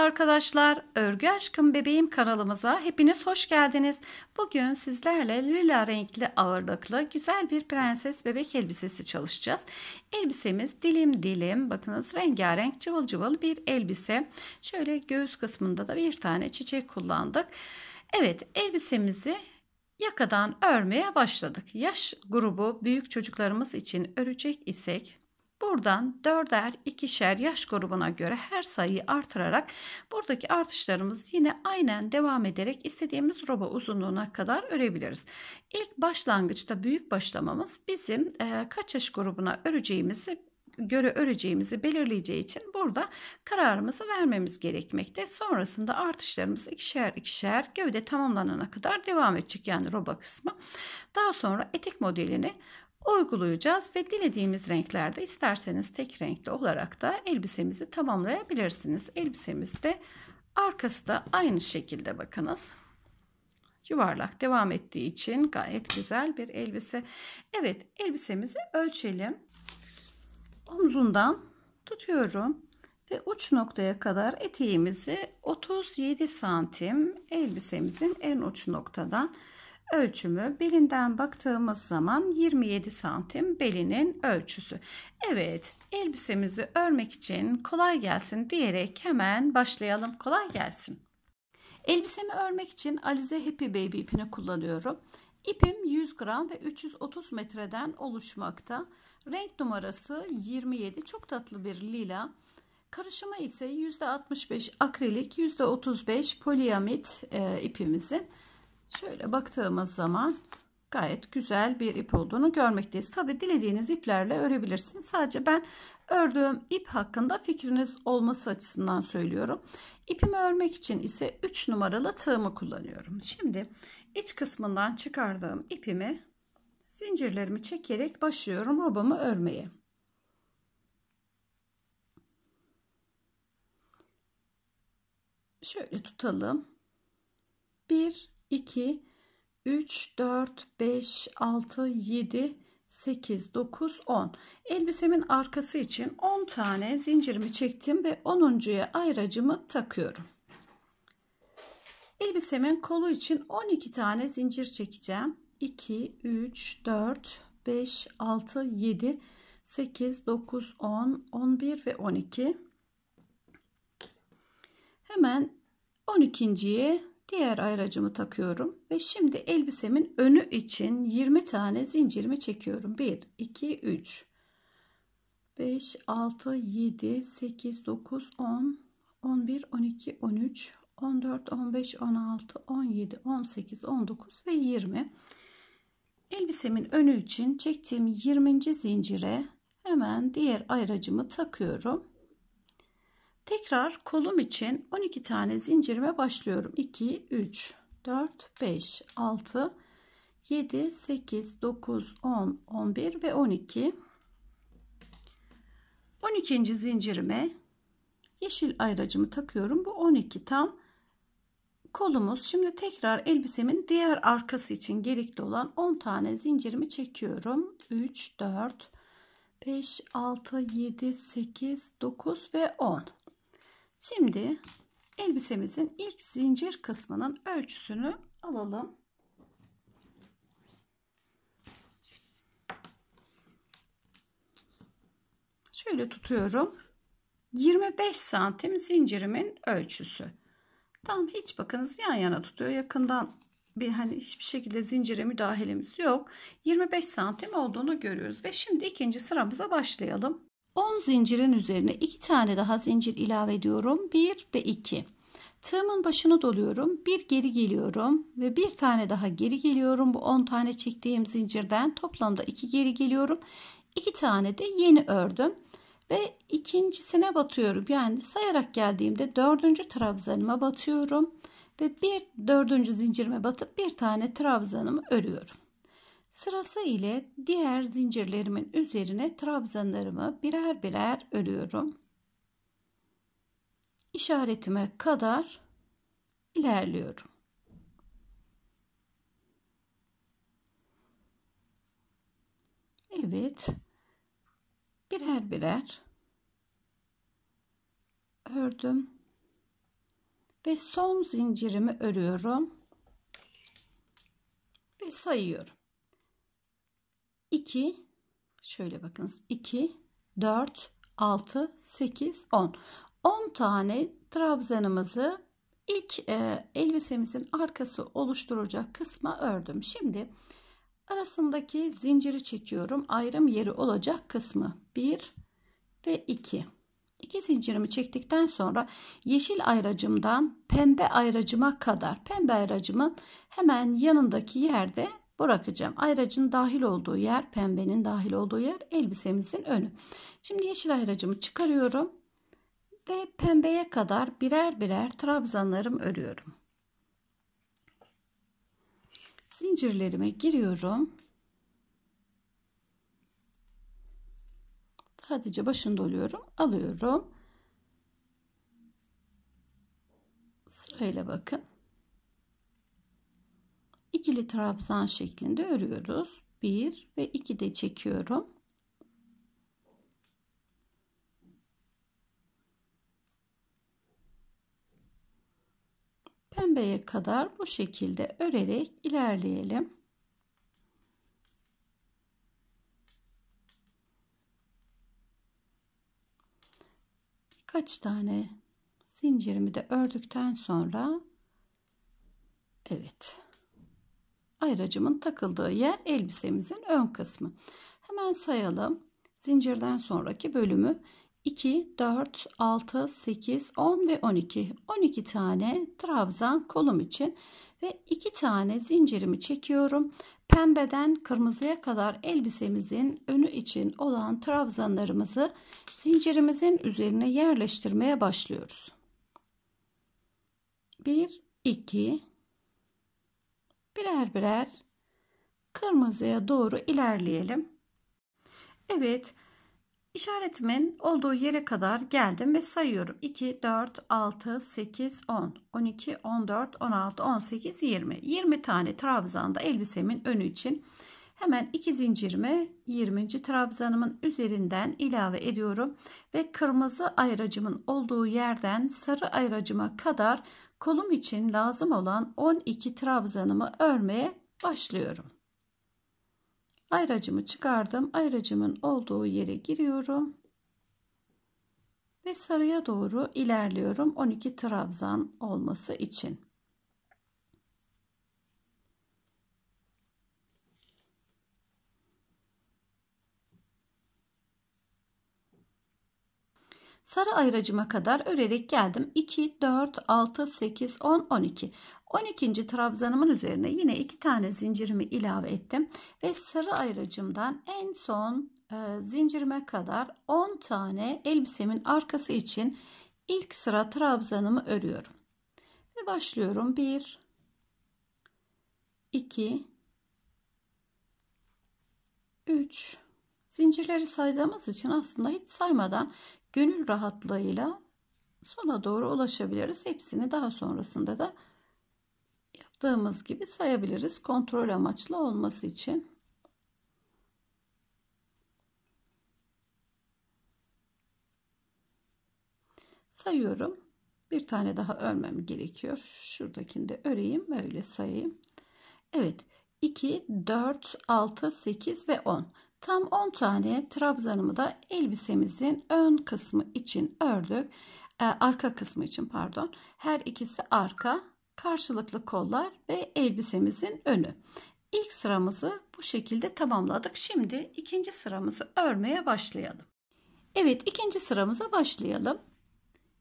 Merhaba arkadaşlar, Örgü Aşkım Bebeğim kanalımıza hepiniz hoş geldiniz. Bugün sizlerle lila renkli ağırlıklı güzel bir prenses bebek elbisesi çalışacağız. Elbisemiz dilim dilim, bakınız rengarenk cıvıl cıvıl bir elbise. Şöyle göğüs kısmında da bir tane çiçek kullandık. Evet, elbisemizi yakadan örmeye başladık. Yaş grubu büyük çocuklarımız için örecek isek, buradan 4'er 2'şer yaş grubuna göre her sayıyı artırarak buradaki artışlarımız yine aynen devam ederek istediğimiz roba uzunluğuna kadar örebiliriz. İlk başlangıçta büyük başlamamız bizim kaç yaş grubuna öreceğimizi belirleyeceği için burada kararımızı vermemiz gerekmekte. Sonrasında artışlarımız ikişer ikişer gövde tamamlanana kadar devam edecek, yani roba kısmı. Daha sonra etek modelini uygulayacağız ve dilediğimiz renklerde, isterseniz tek renkli olarak da elbisemizi tamamlayabilirsiniz. Elbisemizde arkası da aynı şekilde, bakınız yuvarlak devam ettiği için gayet güzel bir elbise. Evet, elbisemizi ölçelim. Omzundan tutuyorum ve uç noktaya kadar eteğimizi 37 santim elbisemizin en uç noktadan ölçümü, belinden baktığımız zaman 27 santim belinin ölçüsü. Evet, elbisemizi örmek için kolay gelsin diyerek hemen başlayalım. Kolay gelsin. Elbisemi örmek için Alize Happy Baby ipini kullanıyorum. İpim 100 gram ve 330 metreden oluşmakta. Renk numarası 27, çok tatlı bir lila. Karışımı ise %65 akrilik, %35 poliamit ipimizi. Şöyle baktığımız zaman gayet güzel bir ip olduğunu görmekteyiz. Tabi dilediğiniz iplerle örebilirsiniz. Sadece ben ördüğüm ip hakkında fikriniz olması açısından söylüyorum. İpimi örmek için ise 3 numaralı tığımı kullanıyorum. Şimdi iç kısmından çıkardığım ipimi, zincirlerimi çekerek başlıyorum robamı örmeye. Şöyle tutalım. 1 2, 3, 4, 5, 6, 7, 8, 9, 10. Elbisemin arkası için 10 tane zincirimi çektim ve 10.'ya ayracımı takıyorum. Elbisemin kolu için 12 tane zincir çekeceğim. 2, 3, 4, 5, 6, 7, 8, 9, 10, 11 ve 12. Hemen 12.'ye diğer ayracımı takıyorum ve şimdi elbisemin önü için 20 tane zincirimi çekiyorum. 1, 2, 3, 5, 6, 7, 8, 9, 10, 11, 12, 13, 14, 15, 16, 17, 18, 19 ve 20. Elbisemin önü için çektiğim 20. zincire hemen diğer ayracımı takıyorum. Tekrar kolum için 12 tane zincirime başlıyorum. 2, 3, 4, 5, 6, 7, 8, 9, 10, 11 ve 12. 12. zincirime yeşil ayracımı takıyorum. Bu 12 tam kolumuz. Şimdi tekrar elbisemin diğer arkası için gerekli olan 10 tane zincirimi çekiyorum. 3, 4, 5, 6, 7, 8, 9 ve 10. Şimdi elbisemizin ilk zincir kısmının ölçüsünü alalım. Şöyle tutuyorum. 25 santim zincirimin ölçüsü. Tam hiç, bakınız yan yana tutuyor. Yakından bir, hani hiçbir şekilde zincire müdahalemiz yok. 25 santim olduğunu görüyoruz ve şimdi ikinci sıramıza başlayalım. 10 zincirin üzerine 2 tane daha zincir ilave ediyorum. 1 ve 2. Tığımın başını doluyorum. Bir geri geliyorum ve bir tane daha geri geliyorum. Bu 10 tane çektiğim zincirden toplamda 2 geri geliyorum. 2 tane de yeni ördüm ve ikincisine batıyorum. Yani sayarak geldiğimde 4. trabzanıma batıyorum ve bir 4. zincirime batıp bir tane trabzanımı örüyorum. Sırası ile diğer zincirlerimin üzerine trabzanlarımı birer birer örüyorum. İşaretime kadar ilerliyorum. Evet, birer birer ördüm. ve son zincirimi örüyorum ve sayıyorum. 2, şöyle bakınız, 2 4 6 8 10 10 tane trabzanımızı ilk elbisemizin arkası oluşturacak kısma ördüm. Şimdi arasındaki zinciri çekiyorum, ayrım yeri olacak kısmı 1 ve 2. 2 zincirimi çektikten sonra yeşil ayracımdan pembe ayracıma kadar, pembe ayracımın hemen yanındaki yerde bırakacağım. Ayracın dahil olduğu yer, pembenin dahil olduğu yer elbisemizin önü. Şimdi yeşil ayracımı çıkarıyorum ve pembeye kadar birer birer trabzanlarımı örüyorum. Zincirlerime giriyorum. Sadece başını doluyorum, alıyorum. Sırayla bakın. İkili trabzan şeklinde örüyoruz. 1 ve 2 de çekiyorum. Pembeye kadar bu şekilde örerek ilerleyelim. Birkaç tane zincirimi de ördükten sonra, evet, ayracımın takıldığı yer elbisemizin ön kısmı. Hemen sayalım. Zincirden sonraki bölümü 2, 4, 6, 8, 10 ve 12. 12 tane trabzan kolum için ve 2 tane zincirimi çekiyorum. Pembeden kırmızıya kadar elbisemizin önü için olan trabzanlarımızı zincirimizin üzerine yerleştirmeye başlıyoruz. 1, 2, birer birer kırmızıya doğru ilerleyelim. Evet, işaretimin olduğu yere kadar geldim ve sayıyorum. 2, 4, 6, 8, 10, 12, 14, 16, 18, 20. 20 tane trabzanda elbisemin önü için hemen 2 zincirimi 20. trabzanımın üzerinden ilave ediyorum ve kırmızı ayracımın olduğu yerden sarı ayracıma kadar kolum için lazım olan 12 trabzanımı örmeye başlıyorum. Ayracımı çıkardım. Ayracımın olduğu yere giriyorum. Ve sarıya doğru ilerliyorum. 12 trabzan olması için. Sarı ayracıma kadar örerek geldim. 2, 4, 6, 8, 10, 12. 12. trabzanımın üzerine yine 2 tane zincirimi ilave ettim. Ve sarı ayracımdan en son zincirime kadar 10 tane elbisemin arkası için ilk sıra trabzanımı örüyorum. Ve başlıyorum. 1, 2, 3. Zincirleri saydığımız için aslında hiç saymadan gönül rahatlığıyla sona doğru ulaşabiliriz. Hepsini daha sonrasında da yaptığımız gibi sayabiliriz. Kontrol amaçlı olması için. Sayıyorum. Bir tane daha örmem gerekiyor. Şuradakini de öreyim. Böyle sayayım. Evet. 2, 4, 6, 8 ve 10. Tam 10 tane trabzanımı da elbisemizin ön kısmı için ördük. Arka kısmı için, pardon. Her ikisi arka, karşılıklı kollar ve elbisemizin önü. İlk sıramızı bu şekilde tamamladık. Şimdi ikinci sıramızı örmeye başlayalım. Evet, ikinci sıramıza başlayalım.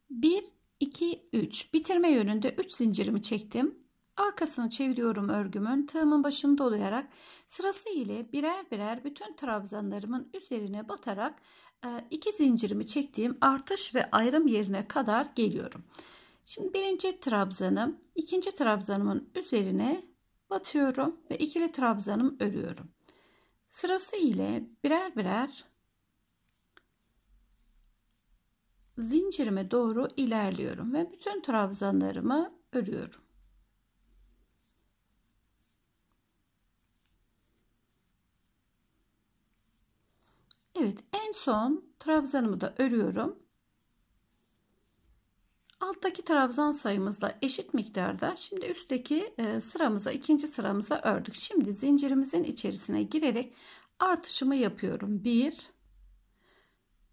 1, 2, 3. Bitirme yönünde 3 zincirimi çektim. Arkasını çeviriyorum örgümün, tığımın başını dolayarak sırası ile birer birer bütün trabzanlarımın üzerine batarak 2 zincirimi çektiğim artış ve ayrım yerine kadar geliyorum. Şimdi birinci trabzanım, ikinci trabzanımın üzerine batıyorum ve ikili trabzanımı örüyorum. Sırası ile birer birer zincirime doğru ilerliyorum ve bütün trabzanlarımı örüyorum. Evet, en son trabzanımı da örüyorum. alttaki trabzan sayımızla eşit miktarda şimdi üstteki sıramıza, ikinci sıramıza ördük. Şimdi zincirimizin içerisine girerek artışımı yapıyorum. 1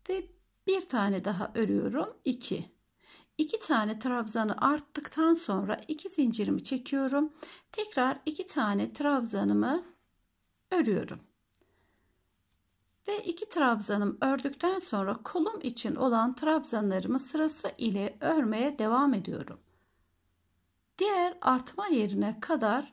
ve bir tane daha örüyorum. 2. 2 tane trabzanı arttıktan sonra 2 zincirimi çekiyorum. Tekrar 2 tane trabzanımı örüyorum. Ve 2 trabzanım ördükten sonra kolum için olan trabzanlarımı sırası ile örmeye devam ediyorum. Diğer artma yerine kadar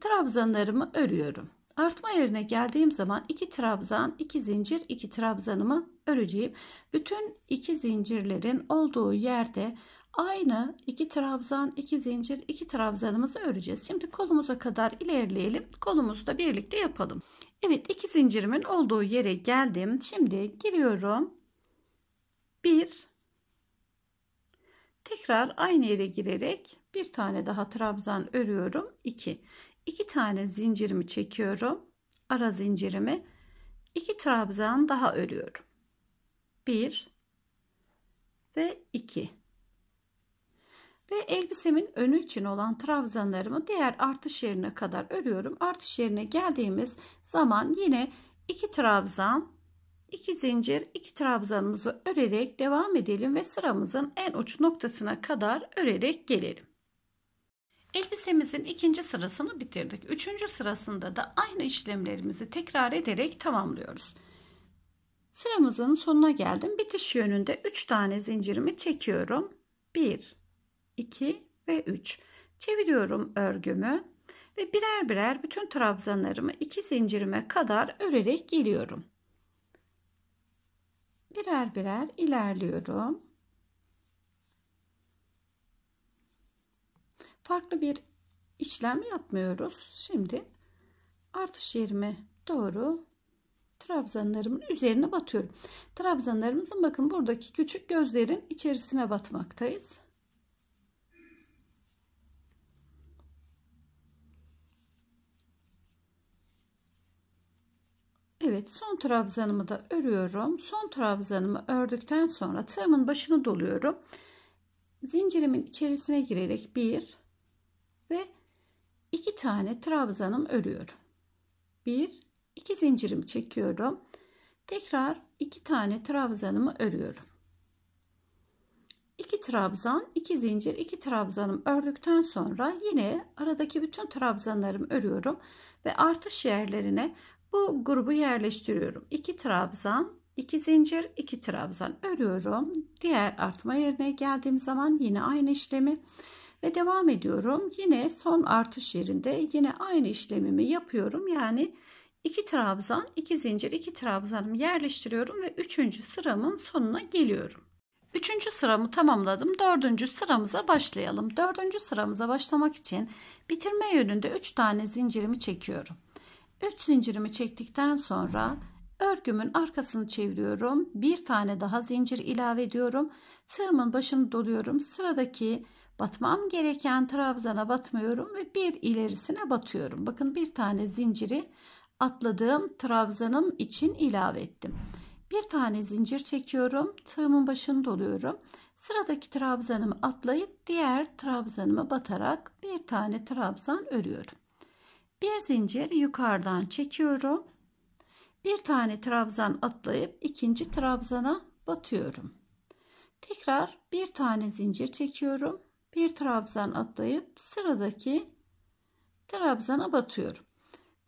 trabzanlarımı örüyorum. Artma yerine geldiğim zaman 2 trabzan, 2 zincir, 2 trabzanımı öreceğim. Bütün 2 zincirlerin olduğu yerde aynı 2 trabzan, 2 zincir, 2 trabzanımızı öreceğiz. Şimdi kolumuza kadar ilerleyelim. Kolumuzu da birlikte yapalım. Evet, 2 zincirimin olduğu yere geldim. Şimdi giriyorum. 1. Tekrar aynı yere girerek bir tane daha trabzan örüyorum. 2. 2 tane zincirimi çekiyorum. Ara zincirimi 2 trabzan daha örüyorum. 1 ve 2. Ve elbisemin önü için olan trabzanlarımı diğer artış yerine kadar örüyorum. Artış yerine geldiğimiz zaman yine 2 trabzan, 2 zincir, 2 trabzanımızı örerek devam edelim ve sıramızın en uç noktasına kadar örerek gelelim. Elbisemizin ikinci sırasını bitirdik. Üçüncü sırasında da aynı işlemlerimizi tekrar ederek tamamlıyoruz. Sıramızın sonuna geldim. Bitiş yönünde 3 tane zincirimi çekiyorum. 1, 2 ve 3. Çeviriyorum örgümü ve birer birer bütün trabzanlarımı 2 zincirime kadar örerek geliyorum. Birer birer ilerliyorum. Farklı bir işlem yapmıyoruz. Şimdi artış yerime doğru trabzanlarımın üzerine batıyorum. Trabzanlarımızın bakın buradaki küçük gözlerin içerisine batmaktayız. Evet, son trabzanımı da örüyorum. Son trabzanımı ördükten sonra tığımın başını doluyorum. Zincirimin içerisine girerek 1 ve 2 tane trabzanım örüyorum. 1, 2 zincirimi çekiyorum. Tekrar 2 tane trabzanımı örüyorum. 2 trabzan, 2 zincir, 2 trabzanım ördükten sonra yine aradaki bütün trabzanlarımı örüyorum ve artış yerlerine bu grubu yerleştiriyorum. 2 trabzan, 2 zincir, 2 trabzan örüyorum. Diğer artma yerine geldiğim zaman yine aynı işlemi ve devam ediyorum. Yine son artış yerinde yine aynı işlemimi yapıyorum. Yani 2 trabzan, 2 zincir, 2 trabzanımı yerleştiriyorum ve 3. sıramın sonuna geliyorum. 3. sıramı tamamladım. 4. sıramıza başlayalım. 4. sıramıza başlamak için bitirme yönünde 3 tane zincirimi çekiyorum. 3 zincirimi çektikten sonra örgümün arkasını çeviriyorum. Bir tane daha zincir ilave ediyorum. Tığımın başını doluyorum. Sıradaki batmam gereken trabzana batmıyorum ve bir ilerisine batıyorum. Bakın bir tane zinciri atladığım trabzanım için ilave ettim. Bir tane zincir çekiyorum. Tığımın başını doluyorum. Sıradaki trabzanımı atlayıp diğer trabzanıma batarak bir tane trabzan örüyorum. Bir zincir yukarıdan çekiyorum. Bir tane trabzan atlayıp ikinci trabzana batıyorum. Tekrar bir tane zincir çekiyorum. Bir trabzan atlayıp sıradaki trabzana batıyorum.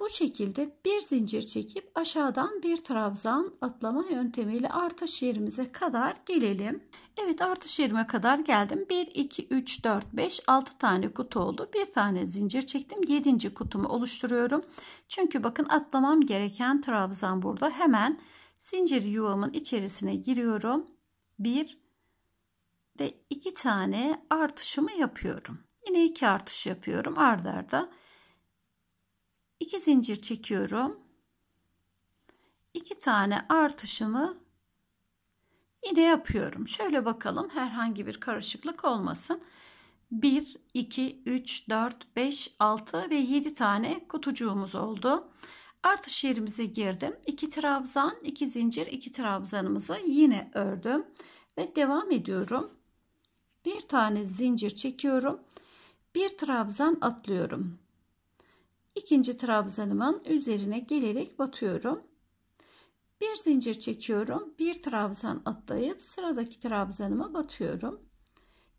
Bu şekilde bir zincir çekip aşağıdan bir trabzan atlama yöntemiyle artış yerimize kadar gelelim. Evet, artış yerime kadar geldim. 1, 2, 3, 4, 5, 6 tane kutu oldu. Bir tane zincir çektim. 7. kutumu oluşturuyorum. Çünkü bakın atlamam gereken trabzan burada. Hemen zincir yuvamın içerisine giriyorum. 1 ve 2 tane artışımı yapıyorum. Yine 2 artış yapıyorum arda arda. 2 zincir çekiyorum. 2 tane artışımı yine yapıyorum. Şöyle bakalım, herhangi bir karışıklık olmasın. 1, 2, 3, 4, 5, 6 ve 7 tane kutucuğumuz oldu. Artış yerimize girdim. 2 trabzan, 2 zincir, 2 trabzanımızı yine ördüm ve devam ediyorum. bir tane zincir çekiyorum, bir trabzan atlıyorum, ikinci trabzanımın üzerine gelerek batıyorum, bir zincir çekiyorum, bir trabzan atlayıp sıradaki trabzanıma batıyorum,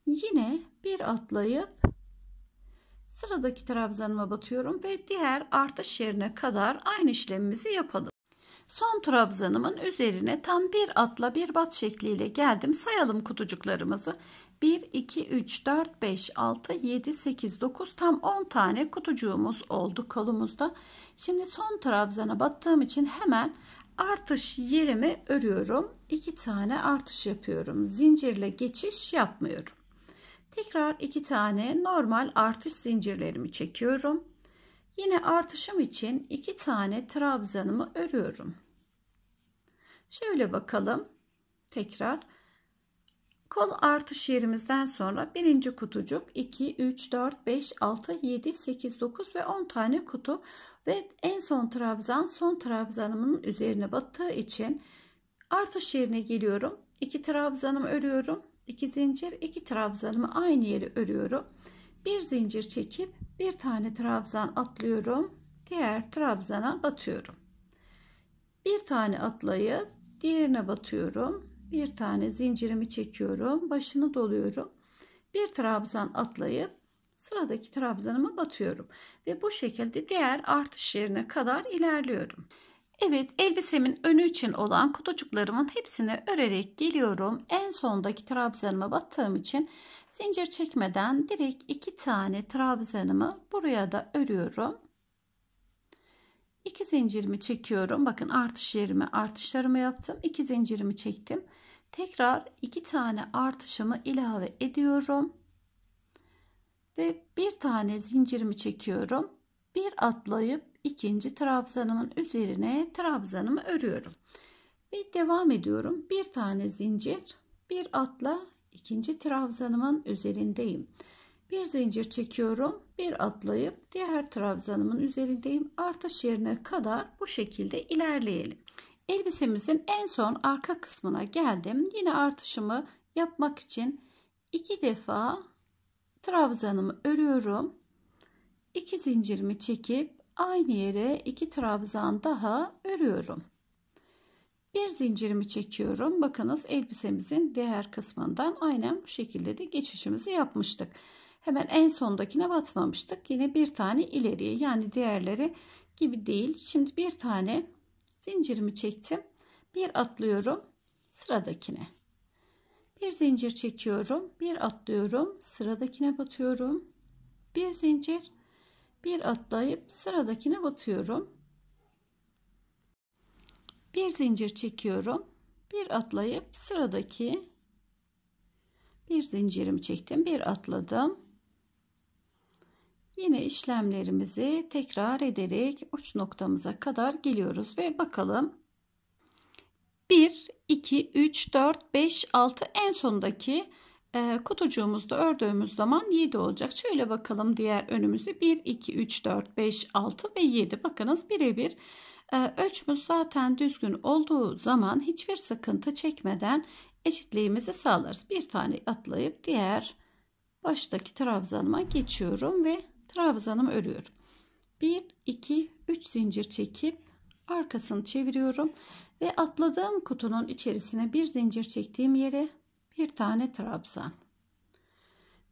yine bir atlayıp sıradaki trabzanıma batıyorum ve diğer artış yerine kadar aynı işlemimizi yapalım. Son trabzanımın üzerine tam bir atla bir bat şekliyle geldim. Sayalım kutucuklarımızı. 1, 2, 3, 4, 5, 6, 7, 8, 9 tam 10 tane kutucuğumuz oldu kolumuzda. Şimdi son trabzana battığım için hemen artış yerimi örüyorum. 2 tane artış yapıyorum. Zincirle geçiş yapmıyorum. Tekrar 2 tane normal artış zincirlerimi çekiyorum. Yine artışım için 2 tane trabzanımı örüyorum. Şöyle bakalım. Tekrar kol artış yerimizden sonra birinci kutucuk 2, 3, 4, 5, 6, 7, 8, 9 ve 10 tane kutu ve en son trabzan son trabzanımın üzerine battığı için artış yerine geliyorum. 2 trabzanımı örüyorum. 2 zincir, 2 trabzanımı aynı yere örüyorum. Bir zincir çekip bir tane trabzan atlıyorum, diğer trabzana batıyorum, bir tane atlayıp diğerine batıyorum, bir tane zincirimi çekiyorum, başını doluyorum, bir trabzan atlayıp sıradaki trabzanıma batıyorum ve bu şekilde diğer artış yerine kadar ilerliyorum. Evet, elbisemin önü için olan kutucuklarımın hepsini örerek geliyorum. En sondaki trabzanıma battığım için zincir çekmeden direkt 2 tane trabzanımı buraya da örüyorum. 2 zincirimi çekiyorum. Bakın artış yerime artışlarımı yaptım. 2 zincirimi çektim. Tekrar 2 tane artışımı ilave ediyorum. Ve bir tane zincirimi çekiyorum. Bir atlayıp ikinci trabzanımın üzerine trabzanımı örüyorum ve devam ediyorum. Bir tane zincir, bir atla ikinci trabzanımın üzerindeyim, bir zincir çekiyorum, bir atlayıp diğer trabzanımın üzerindeyim. Artış yerine kadar bu şekilde ilerleyelim. Elbisemizin en son arka kısmına geldim. Yine artışımı yapmak için 2 defa trabzanımı örüyorum, 2 zincirimi çekip aynı yere 2 trabzan daha örüyorum. Bir zincirimi çekiyorum. Bakınız elbisemizin diğer kısmından aynen bu şekilde de geçişimizi yapmıştık. Hemen en sondakine batmamıştık. Yine bir tane ileriye, yani diğerleri gibi değil. Şimdi bir tane zincirimi çektim. Bir atlıyorum sıradakine. Bir zincir çekiyorum. Bir atlıyorum sıradakine batıyorum. Bir zincir, bir atlayıp sıradakine batıyorum, bir zincir çekiyorum, bir atlayıp sıradaki, bir zincirimi çektim, bir atladım. Yine işlemlerimizi tekrar ederek uç noktamıza kadar geliyoruz ve bakalım 1 2 3 4 5 6 en sondaki kutucuğumuzda ördüğümüz zaman 7 olacak. Şöyle bakalım diğer önümüzü. 1, 2, 3, 4, 5, 6 ve 7. Bakınız birebir ölçümüz zaten düzgün olduğu zaman hiçbir sıkıntı çekmeden eşitliğimizi sağlarız. Bir tane atlayıp diğer baştaki trabzanıma geçiyorum ve trabzanımı örüyorum. 1, 2, 3 zincir çekip arkasını çeviriyorum ve atladığım kutunun içerisine bir zincir çektiğim yere bir tane trabzan,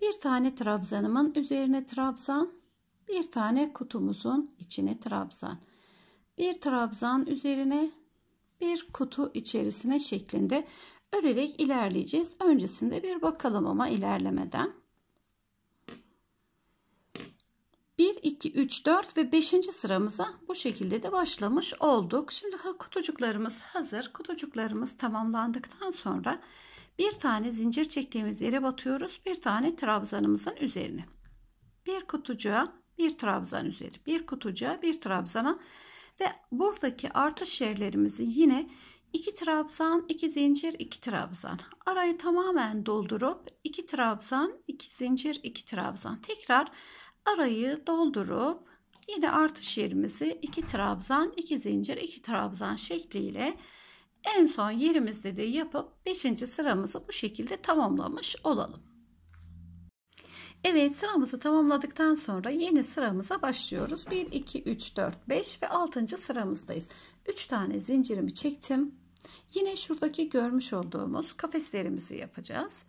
bir tane trabzanımın üzerine trabzan, bir tane kutumuzun içine trabzan, bir trabzan üzerine, bir kutu içerisine şeklinde örerek ilerleyeceğiz. Öncesinde bir bakalım ama ilerlemeden. 1, 2, 3, 4 ve 5. sıramıza bu şekilde de başlamış olduk. Şimdi kutucuklarımız hazır. Kutucuklarımız tamamlandıktan sonra bir tane zincir çektiğimiz yere batıyoruz, bir tane trabzanımızın üzerine, bir kutucuğa bir trabzan üzeri, bir kutucuğa bir trabzana ve buradaki artış yerlerimizi yine 2 trabzan, 2 zincir, 2 trabzan, arayı tamamen doldurup 2 trabzan, 2 zincir, 2 trabzan, tekrar arayı doldurup yine artış yerimizi 2 trabzan, 2 zincir, 2 trabzan şekliyle en son yerimizde de yapıp 5. sıramızı bu şekilde tamamlamış olalım. Evet, sıramızı tamamladıktan sonra yeni sıramıza başlıyoruz. 1 2 3 4 5 ve 6. sıramızdayız. 3 tane zincirimi çektim. Yine şuradaki görmüş olduğumuz kafeslerimizi yapacağız.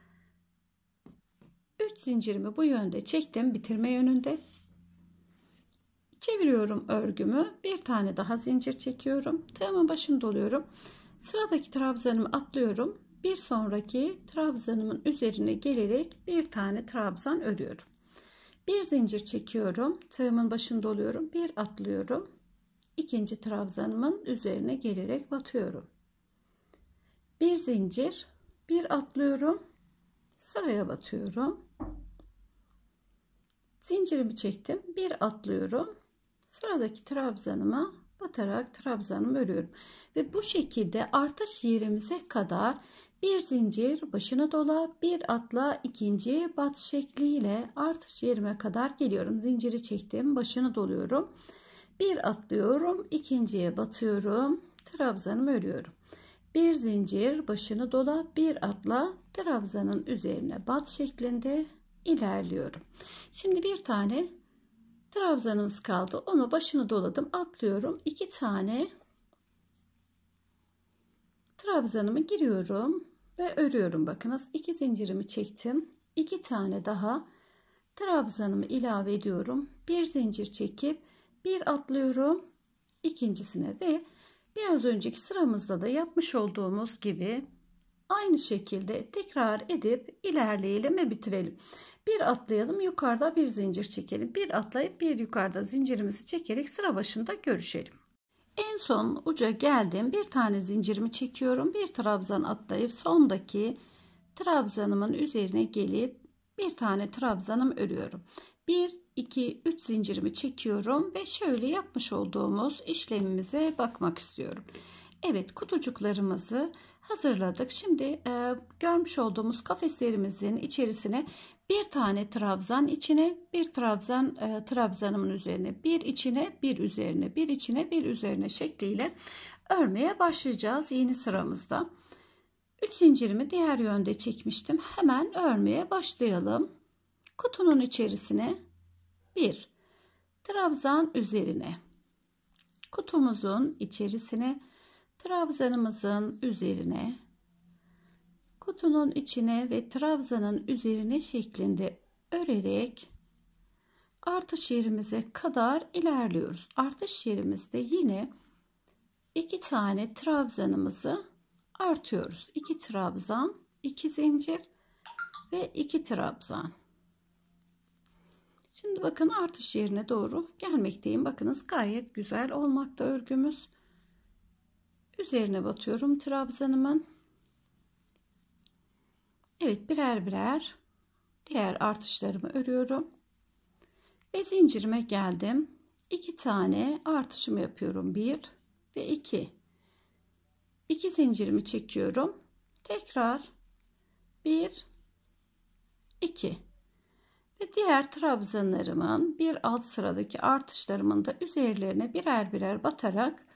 3 zincirimi bu yönde çektim, bitirme yönünde. Çeviriyorum örgümü. Bir tane daha zincir çekiyorum. Tığımın başını doluyorum. Sıradaki trabzanımı atlıyorum. Bir sonraki trabzanımın üzerine gelerek bir tane trabzan örüyorum. Bir zincir çekiyorum. Tığımın başını doluyorum. Bir atlıyorum. İkinci trabzanımın üzerine gelerek batıyorum. Bir zincir, bir atlıyorum. Sıraya batıyorum. Zincirimi çektim. Bir atlıyorum. Sıradaki trabzanıma batarak trabzanımı örüyorum. Ve bu şekilde artış yerimize kadar bir zincir, başını dola, bir atla, ikinci bat şekliyle artış yerime kadar geliyorum. Zinciri çektim, başını doluyorum. Bir atlıyorum, ikinciye batıyorum. Trabzanımı örüyorum. Bir zincir, başını dola, bir atla, trabzanın üzerine bat şeklinde ilerliyorum. Şimdi bir tane trabzanımız kaldı. Onu başını doladım, atlıyorum. İki tane trabzanımı giriyorum ve örüyorum. Bakınız, iki zincirimi çektim. İki tane daha trabzanımı ilave ediyorum. Bir zincir çekip bir atlıyorum ikincisine ve biraz önceki sıramızda da yapmış olduğumuz gibi aynı şekilde tekrar edip ilerleyelim ve bitirelim. Bir atlayalım, yukarıda bir zincir çekelim. Bir atlayıp bir yukarıda zincirimizi çekerek sıra başında görüşelim. En son uca geldim. Bir tane zincirimi çekiyorum. Bir trabzan atlayıp sondaki trabzanımın üzerine gelip bir tane trabzanımı örüyorum. 1 2 3 zincirimi çekiyorum ve şöyle yapmış olduğumuz işlemimize bakmak istiyorum. Evet, kutucuklarımızı hazırladık. Şimdi görmüş olduğumuz kafeslerimizin içerisine bir tane trabzan içine, bir trabzan trabzanımın üzerine, bir içine, bir üzerine, bir içine, bir üzerine şekliyle örmeye başlayacağız yeni sıramızda. 3 zincirimi diğer yönde çekmiştim. Hemen örmeye başlayalım. Kutunun içerisine bir trabzan üzerine, kutumuzun içerisine, trabzanımızın üzerine, kutunun içine ve trabzanın üzerine şeklinde örerek artış yerimize kadar ilerliyoruz. Artış yerimizde yine iki tane trabzanımızı artıyoruz. 2 trabzan, 2 zincir ve 2 trabzan. Şimdi bakın, artış yerine doğru gelmekteyim. Bakınız, gayet güzel olmakta örgümüz. Üzerine batıyorum trabzanımın. Evet, birer birer diğer artışlarımı örüyorum. Ve zincirime geldim. 2 tane artışımı yapıyorum. 1 ve 2. 2 zincirimi çekiyorum. Tekrar 1 2. Ve diğer trabzanlarımın bir alt sıradaki artışlarımın da üzerlerine birer birer batarak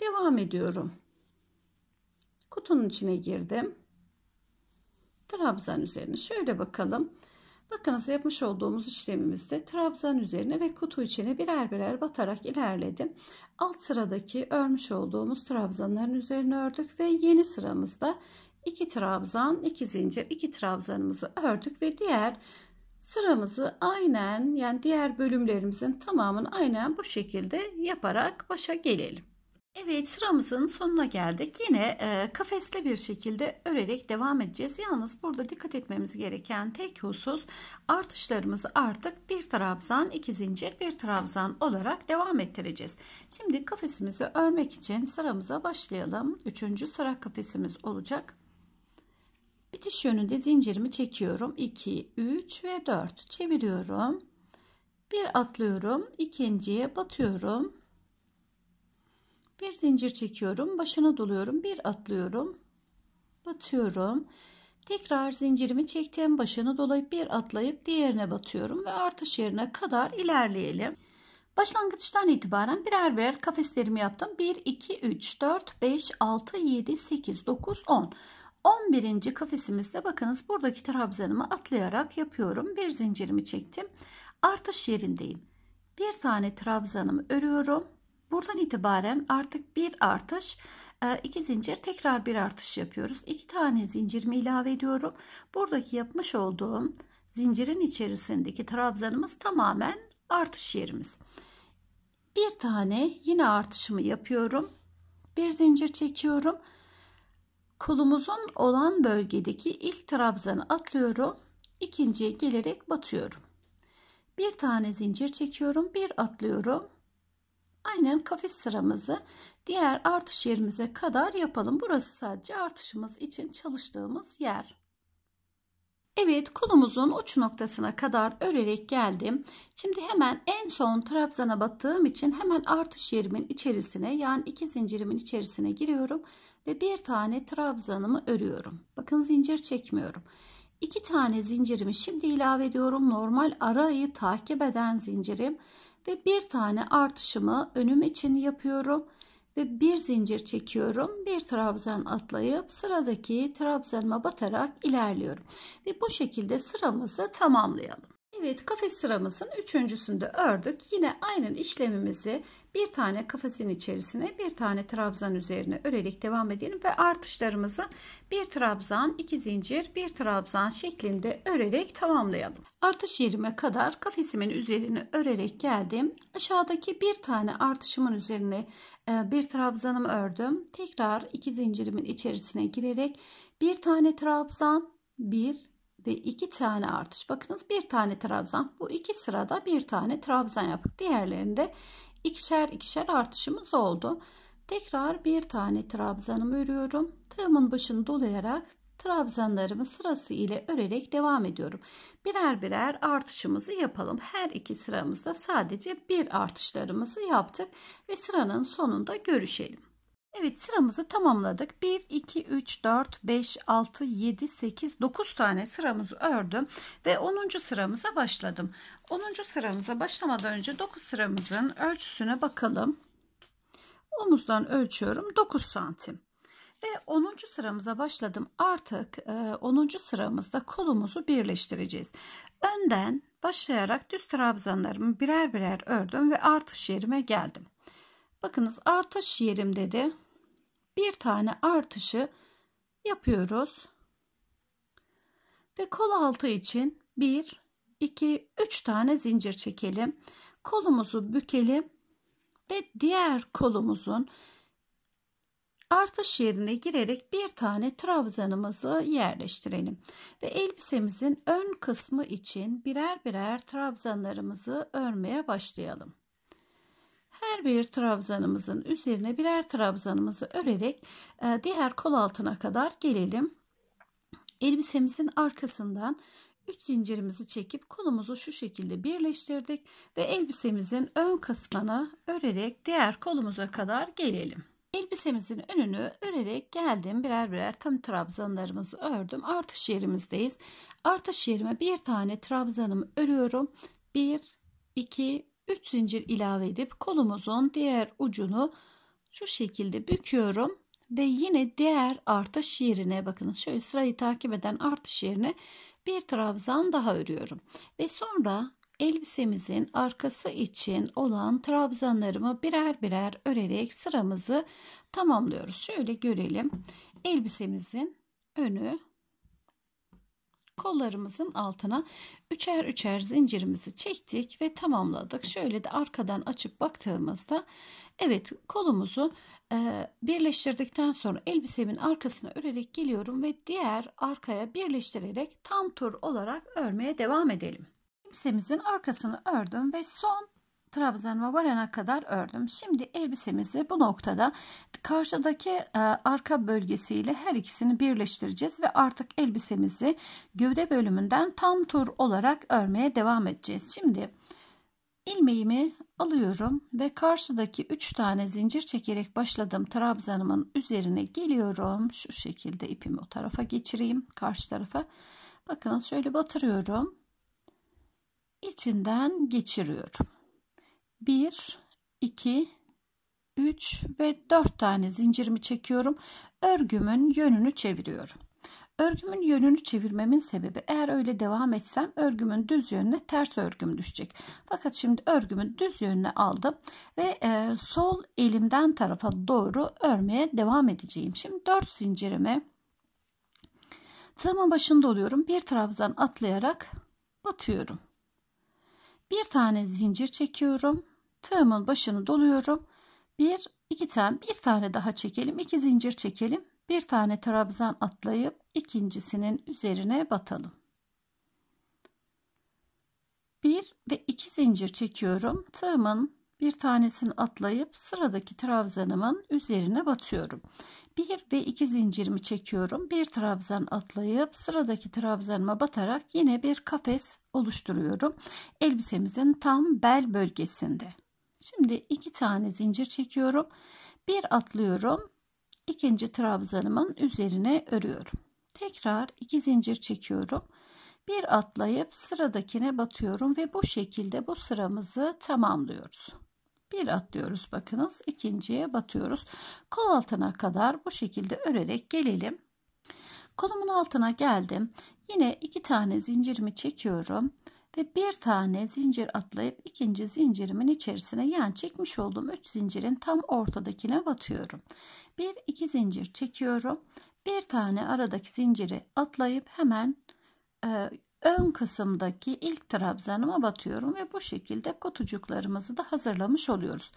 devam ediyorum. Kutunun içine girdim. Trabzan üzerine şöyle bakalım. Bakınız, yapmış olduğumuz işlemimizde trabzan üzerine ve kutu içine birer birer batarak ilerledim. Alt sıradaki örmüş olduğumuz trabzanların üzerine ördük ve yeni sıramızda 2 trabzan, 2 zincir, 2 trabzanımızı ördük ve diğer sıramızı aynen, yani diğer bölümlerimizin tamamını aynen bu şekilde yaparak başa gelelim. Evet, sıramızın sonuna geldik. Yine kafesli bir şekilde örerek devam edeceğiz. Yalnız burada dikkat etmemiz gereken tek husus, artışlarımızı artık bir trabzan, 2 zincir, bir trabzan olarak devam ettireceğiz. Şimdi kafesimizi örmek için sıramıza başlayalım. 3. sıra kafesimiz olacak. Bitiş yönünde zincirimi çekiyorum. 2, 3 ve 4 çeviriyorum. Bir atlıyorum, ikinciye batıyorum. Bir zincir çekiyorum, başına doluyorum, bir atlıyorum, batıyorum. Tekrar zincirimi çektim, başını dolayıp bir atlayıp diğerine batıyorum ve artış yerine kadar ilerleyelim. Başlangıçtan itibaren birer birer kafeslerimi yaptım. 1, 2, 3, 4, 5, 6, 7, 8, 9, 10. 11. kafesimizde bakınız buradaki trabzanımı atlayarak yapıyorum. Bir zincirimi çektim. Artış yerindeyim. Bir tane trabzanımı örüyorum. Buradan itibaren artık bir artış, iki zincir, tekrar bir artış yapıyoruz. İki tane zincirimi ilave ediyorum. Buradaki yapmış olduğum zincirin içerisindeki trabzanımız tamamen artış yerimiz. Bir tane yine artışımı yapıyorum. Bir zincir çekiyorum. Kolumuzun olan bölgedeki ilk trabzanı atlıyorum. İkinciye gelerek batıyorum. Bir tane zincir çekiyorum. Bir atlıyorum. Aynen kafes sıramızı diğer artış yerimize kadar yapalım. Burası sadece artışımız için çalıştığımız yer. Evet, kolumuzun uç noktasına kadar örerek geldim. Şimdi hemen en son trabzana battığım için hemen artış yerimin içerisine, yani iki zincirimin içerisine giriyorum ve bir tane trabzanımı örüyorum. Bakın zincir çekmiyorum. İki tane zincirimi şimdi ilave ediyorum. Normal arayı takip eden zincirim ve bir tane artışımı önüm için yapıyorum ve bir zincir çekiyorum, bir trabzan atlayıp sıradaki trabzanıma batarak ilerliyorum ve bu şekilde sıramızı tamamlayalım. Evet, kafes sıramızın üçüncüsünde ördük. Yine aynı işlemimizi bir tane kafesin içerisine, bir tane trabzan üzerine örerek devam edelim ve artışlarımızı bir trabzan, iki zincir, bir trabzan şeklinde örerek tamamlayalım. Artış yerime kadar kafesimin üzerine örerek geldim. Aşağıdaki bir tane artışımın üzerine bir trabzanımı ördüm. Tekrar iki zincirimin içerisine girerek bir tane trabzan, bir ve iki tane artış. Bakınız bir tane trabzan, bu iki sırada bir tane trabzan yaptık, diğerlerinde ikişer ikişer artışımız oldu. Tekrar bir tane trabzanımı örüyorum, tığımın başını dolayarak trabzanlarımı sırası ile örerek devam ediyorum. Birer birer artışımızı yapalım. Her iki sıramızda sadece bir artışlarımızı yaptık ve sıranın sonunda görüşelim. Evet, sıramızı tamamladık. 1, 2, 3, 4, 5, 6, 7, 8, 9 tane sıramızı ördüm ve 10. sıramıza başladım. 10. sıramıza başlamadan önce 9 sıramızın ölçüsüne bakalım. Omuzdan ölçüyorum, 9 santim. Ve 10. sıramıza başladım. Artık 10. sıramızda kolumuzu birleştireceğiz. Önden başlayarak düz trabzanlarımı birer birer ördüm ve artış yerime geldim. Bakınız artış yerimde de bir tane artışı yapıyoruz ve kol altı için 1, 2, 3 tane zincir çekelim, kolumuzu bükelim ve diğer kolumuzun artış yerine girerek bir tane trabzanımızı yerleştirelim ve elbisemizin ön kısmı için birer birer trabzanlarımızı örmeye başlayalım. Her bir trabzanımızın üzerine birer trabzanımızı örerek diğer kol altına kadar gelelim. Elbisemizin arkasından 3 zincirimizi çekip kolumuzu şu şekilde birleştirdik ve elbisemizin ön kısmını örerek diğer kolumuza kadar gelelim. Elbisemizin önünü örerek geldim. Birer birer tam trabzanlarımızı ördüm. Artış yerimizdeyiz. Artış yerime bir tane trabzanımı örüyorum. 1, 2, 3 zincir ilave edip kolumuzun diğer ucunu şu şekilde büküyorum ve yine diğer artış yerine, bakınız şöyle sırayı takip eden artış yerine bir trabzan daha örüyorum ve sonra elbisemizin arkası için olan trabzanlarımı birer birer örerek sıramızı tamamlıyoruz. Şöyle görelim, elbisemizin önü, kollarımızın altına üçer üçer zincirimizi çektik ve tamamladık. Şöyle de arkadan açıp baktığımızda evet, kolumuzu birleştirdikten sonra elbisemin arkasına örerek geliyorum ve diğer arkaya birleştirerek tam tur olarak örmeye devam edelim. Elbisemizin arkasını ördüm ve son trabzanıma varana kadar ördüm. Şimdi elbisemizi bu noktada karşıdaki arka bölgesiyle her ikisini birleştireceğiz ve artık elbisemizi gövde bölümünden tam tur olarak örmeye devam edeceğiz. Şimdi ilmeğimi alıyorum ve karşıdaki 3 tane zincir çekerek başladığım trabzanımın üzerine geliyorum. Şu şekilde ipimi o tarafa geçireyim, karşı tarafa. Bakın şöyle batırıyorum. İçinden geçiriyorum. 1, 2, 3 ve 4 tane zincirimi çekiyorum. Örgümün yönünü çeviriyorum. Örgümün yönünü çevirmemin sebebi, eğer öyle devam etsem örgümün düz yönüne ters örgüm düşecek. Fakat şimdi örgümün düz yönüne aldım ve sol elimden tarafa doğru örmeye devam edeceğim. Şimdi 4 zincirimi tığımın başında oluyorum. Bir trabzan atlayarak batıyorum. Bir tane zincir çekiyorum. Tığımın başını doluyorum. Bir tane daha çekelim. 2 zincir çekelim. Bir tane trabzan atlayıp ikincisinin üzerine batalım. 1 ve 2 zincir çekiyorum. Tığımın bir tanesini atlayıp sıradaki trabzanımın üzerine batıyorum. 1 ve 2 zincirimi çekiyorum. Bir trabzan atlayıp sıradaki trabzanıma batarak yine bir kafes oluşturuyorum. Elbisemizin tam bel bölgesinde. Şimdi 2 tane zincir çekiyorum. Bir atlıyorum. İkinci trabzanımın üzerine örüyorum. Tekrar 2 zincir çekiyorum. Bir atlayıp sıradakine batıyorum ve bu şekilde bu sıramızı tamamlıyoruz. Bir atlıyoruz, bakınız, ikinciye batıyoruz. Kol altına kadar bu şekilde örerek gelelim. Kolumun altına geldim. Yine 2 tane zincirimi çekiyorum ve bir tane zincir atlayıp ikinci zincirimin içerisine, yani çekmiş olduğum 3 zincirin tam ortadakine batıyorum. 1-2 zincir çekiyorum. Bir tane aradaki zinciri atlayıp hemen ön kısımdaki ilk trabzanıma batıyorum ve bu şekilde kutucuklarımızı da hazırlamış oluyoruz.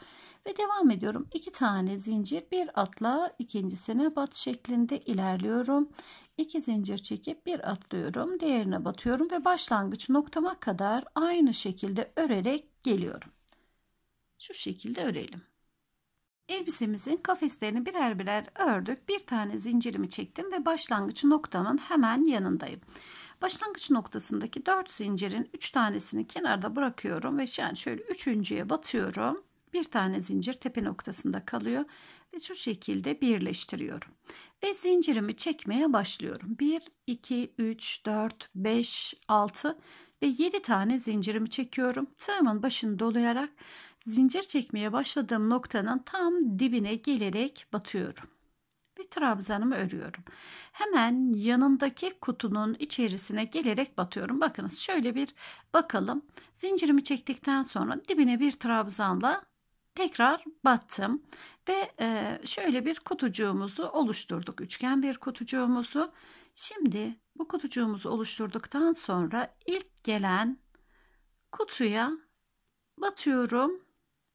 Ve devam ediyorum. 2 tane zincir, bir atla ikincisine bat şeklinde ilerliyorum. 2 zincir çekip bir atlıyorum, diğerine batıyorum ve başlangıç noktama kadar aynı şekilde örerek geliyorum. Şu şekilde örelim. Elbisemizin kafeslerini birer birer ördük. Bir tane zincirimi çektim ve başlangıç noktamın hemen yanındayım. Başlangıç noktasındaki 4 zincirin 3 tanesini kenarda bırakıyorum ve yani şöyle üçüncüye batıyorum. Bir tane zincir tepe noktasında kalıyor ve şu şekilde birleştiriyorum. Ve zincirimi çekmeye başlıyorum. 1, 2, 3, 4, 5, 6 ve 7 tane zincirimi çekiyorum. Tığımın başını dolayarak zincir çekmeye başladığım noktanın tam dibine gelerek batıyorum. Bir trabzanımı örüyorum. Hemen yanındaki kutunun içerisine gelerek batıyorum. Bakınız, şöyle bir bakalım. Zincirimi çektikten sonra dibine bir trabzanla tekrar battım ve şöyle bir kutucuğumuzu oluşturduk. Üçgen bir kutucuğumuzu. Şimdi bu kutucuğumuzu oluşturduktan sonra ilk gelen kutuya batıyorum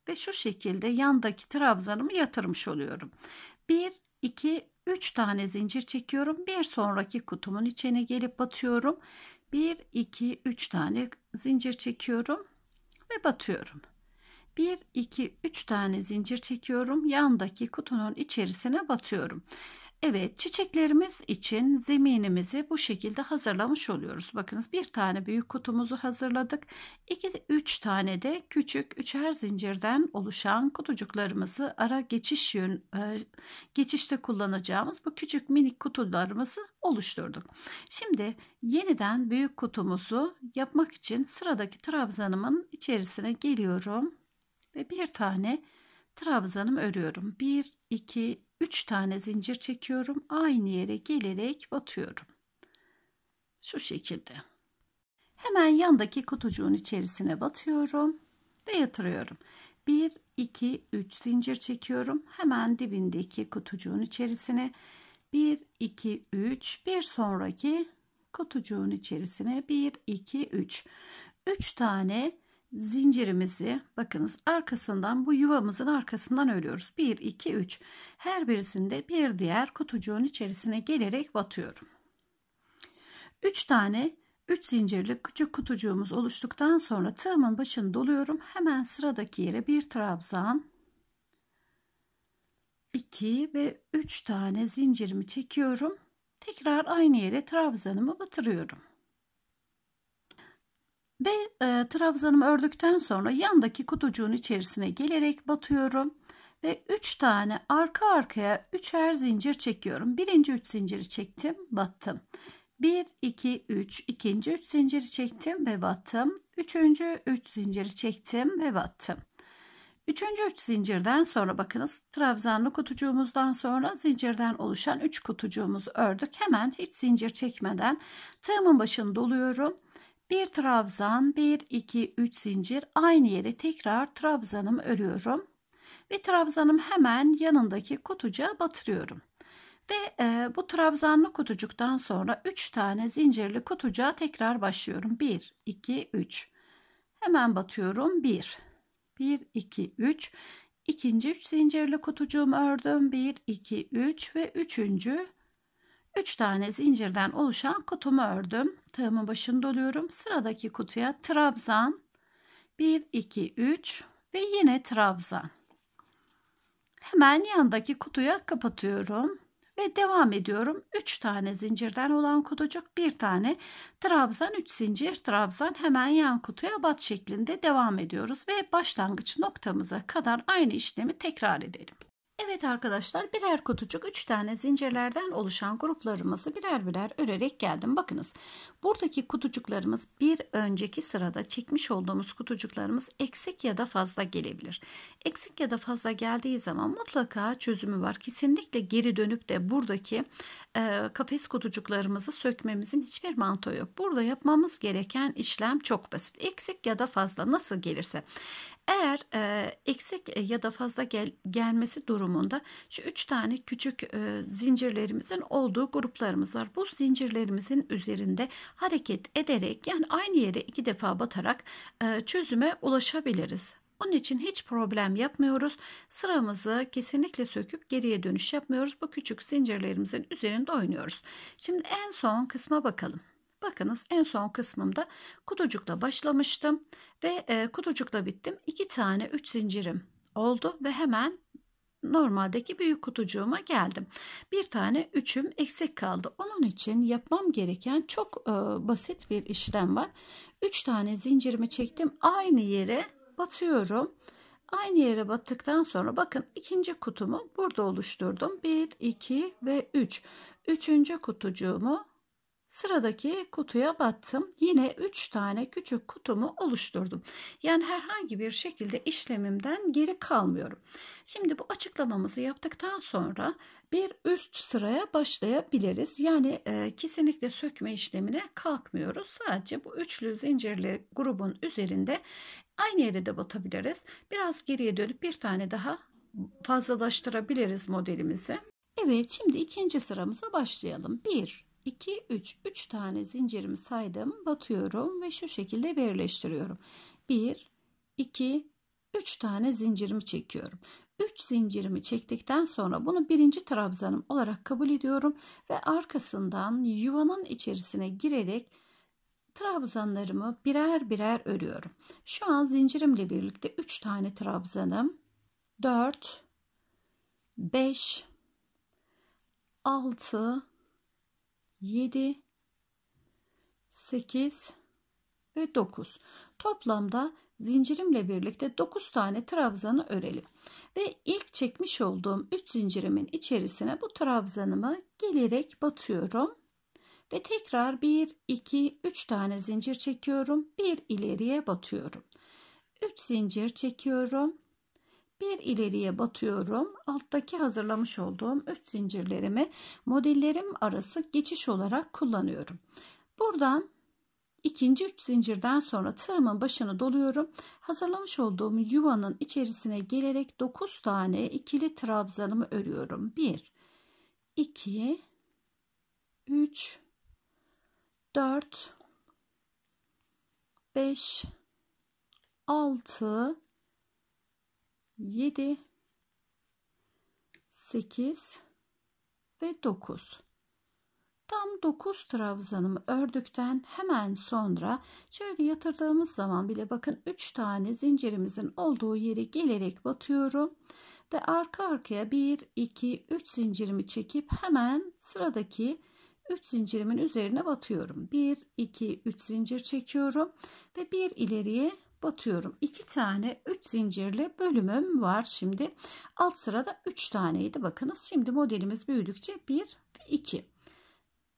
ve şu şekilde yandaki trabzanımı yatırmış oluyorum. 1, 2, 3 tane zincir çekiyorum. Bir sonraki kutumun içine gelip batıyorum. 1, 2, 3 tane zincir çekiyorum ve batıyorum. 1, 2, 3 tane zincir çekiyorum. Yandaki kutunun içerisine batıyorum. Evet, çiçeklerimiz için zeminimizi bu şekilde hazırlamış oluyoruz. Bakınız, bir tane büyük kutumuzu hazırladık. 2-3 tane de küçük üçer zincirden oluşan kutucuklarımızı ara geçişte kullanacağımız bu küçük minik kutularımızı oluşturduk. Şimdi yeniden büyük kutumuzu yapmak için sıradaki trabzanımın içerisine geliyorum ve bir tane trabzanımı örüyorum. 1, 2, 3 tane zincir çekiyorum. Aynı yere gelerek batıyorum. Şu şekilde. Hemen yandaki kutucuğun içerisine batıyorum ve yatırıyorum. 1, 2, 3 zincir çekiyorum. Hemen dibindeki kutucuğun içerisine 1, 2, 3, bir sonraki kutucuğun içerisine 1, 2, 3. 3 tane zincirimizi, bakınız, arkasından, bu yuvamızın arkasından örüyoruz. 1, 2, 3. Her birisinde bir diğer kutucuğun içerisine gelerek batıyorum. 3 tane 3 zincirli küçük kutucuğumuz oluştuktan sonra tığımın başını doluyorum. Hemen sıradaki yere bir trabzan, 2 ve 3 tane zincirimi çekiyorum. Tekrar aynı yere trabzanımı batırıyorum. Ve trabzanımı ördükten sonra yandaki kutucuğun içerisine gelerek batıyorum ve 3 tane arka arkaya üçer zincir çekiyorum. Birinci 3 zinciri çektim, battım. 1, 2, 3, ikinci 3 zinciri çektim ve battım. Üçüncü 3 zinciri çektim ve battım. Üçüncü üç zincirden sonra bakınız trabzanlı kutucuğumuzdan sonra zincirden oluşan 3 kutucuğumuzu ördük. Hemen hiç zincir çekmeden tığımın başını doluyorum. Bir trabzan, 1 2 3 zincir, aynı yere tekrar trabzanımı örüyorum ve trabzanım hemen yanındaki kutucuğa batırıyorum. Ve bu trabzanlı kutucuktan sonra 3 tane zincirli kutucuğa tekrar başlıyorum. 1 2 3. Hemen batıyorum. 1 2 3. İkinci 3 zincirli kutucuğumu ördüm. 1 2 3 ve üçüncü 3 tane zincirden oluşan kutumu ördüm. Tığımın başını doluyorum. Sıradaki kutuya trabzan. 1 2 3 ve yine trabzan. Hemen yandaki kutuya kapatıyorum ve devam ediyorum. 3 tane zincirden olan kutucuk, 1 tane trabzan, 3 zincir trabzan, hemen yan kutuya bat şeklinde devam ediyoruz ve başlangıç noktamıza kadar aynı işlemi tekrar edelim. Evet arkadaşlar, birer kutucuk 3 tane zincirlerden oluşan gruplarımızı birer birer örerek geldim. Bakınız buradaki kutucuklarımız bir önceki sırada çekmiş olduğumuz kutucuklarımız eksik ya da fazla gelebilir. Eksik ya da fazla geldiği zaman mutlaka çözümü var. Kesinlikle geri dönüp de buradaki kafes kutucuklarımızı sökmemizin hiçbir mantığı yok. Burada yapmamız gereken işlem çok basit. Eksik ya da fazla nasıl gelirse. Eğer eksik ya da fazla gelmesi durumunda şu 3 tane küçük zincirlerimizin olduğu gruplarımız var. Bu zincirlerimizin üzerinde hareket ederek, yani aynı yere 2 defa batarak çözüme ulaşabiliriz. Onun için hiç problem yapmıyoruz. Sıramızı kesinlikle söküp geriye dönüş yapmıyoruz. Bu küçük zincirlerimizin üzerinde oynuyoruz. Şimdi en son kısma bakalım. Bakınız en son kısmımda kutucukla başlamıştım ve kutucukla bittim. 2 tane 3 zincirim oldu ve hemen normaldeki büyük kutucuğuma geldim. Bir tane 3'üm eksik kaldı. Onun için yapmam gereken çok basit bir işlem var. 3 tane zincirimi çektim. Aynı yere batıyorum. Aynı yere battıktan sonra bakın ikinci kutumu burada oluşturdum. 1, 2 ve 3. Üçüncü kutucuğumu sıradaki kutuya battım. Yine 3 tane küçük kutumu oluşturdum. Yani herhangi bir şekilde işlemimden geri kalmıyorum. Şimdi bu açıklamamızı yaptıktan sonra bir üst sıraya başlayabiliriz. Yani kesinlikle sökme işlemine kalkmıyoruz. Sadece bu üçlü zincirli grubun üzerinde aynı yere de batabiliriz. Biraz geriye dönüp bir tane daha fazlalaştırabiliriz modelimizi. Evet, şimdi ikinci sıramıza başlayalım. 1 2 3 3 tane zincirimi saydım, batıyorum ve şu şekilde birleştiriyorum. 1 2 3 tane zincirimi çekiyorum. 3 zincirimi çektikten sonra bunu birinci trabzanım olarak kabul ediyorum ve arkasından yuvanın içerisine girerek trabzanlarımı birer birer örüyorum. Şu an zincirimle birlikte 3 tane trabzanım, 4 5 6 7, 8 ve 9. Toplamda zincirimle birlikte 9 tane trabzanı örelim. Ve ilk çekmiş olduğum 3 zincirimin içerisine bu trabzanımı gelerek batıyorum. Ve tekrar 1, 2, 3 tane zincir çekiyorum. Bir ileriye batıyorum. 3 zincir çekiyorum. Bir ileriye batıyorum. Alttaki hazırlamış olduğum 3 zincirlerimi modellerim arası geçiş olarak kullanıyorum. Buradan ikinci 3 zincirden sonra tığımın başını doluyorum. Hazırlamış olduğum yuvanın içerisine gelerek 9 tane ikili trabzanımı örüyorum. 1, 2, 3, 4, 5, 6, 7, 8 ve 9. Tam 9 trabzanımı ördükten hemen sonra şöyle yatırdığımız zaman bile bakın 3 tane zincirimizin olduğu yere gelerek batıyorum ve arka arkaya 1, 2, 3 zincirimi çekip hemen sıradaki 3 zincirimin üzerine batıyorum. 1, 2, 3 zincir çekiyorum ve bir ileriye batıyorum. 2 tane 3 zincirli bölümüm var. Şimdi alt sırada 3 taneydi. Bakınız şimdi modelimiz büyüdükçe 1 ve 2.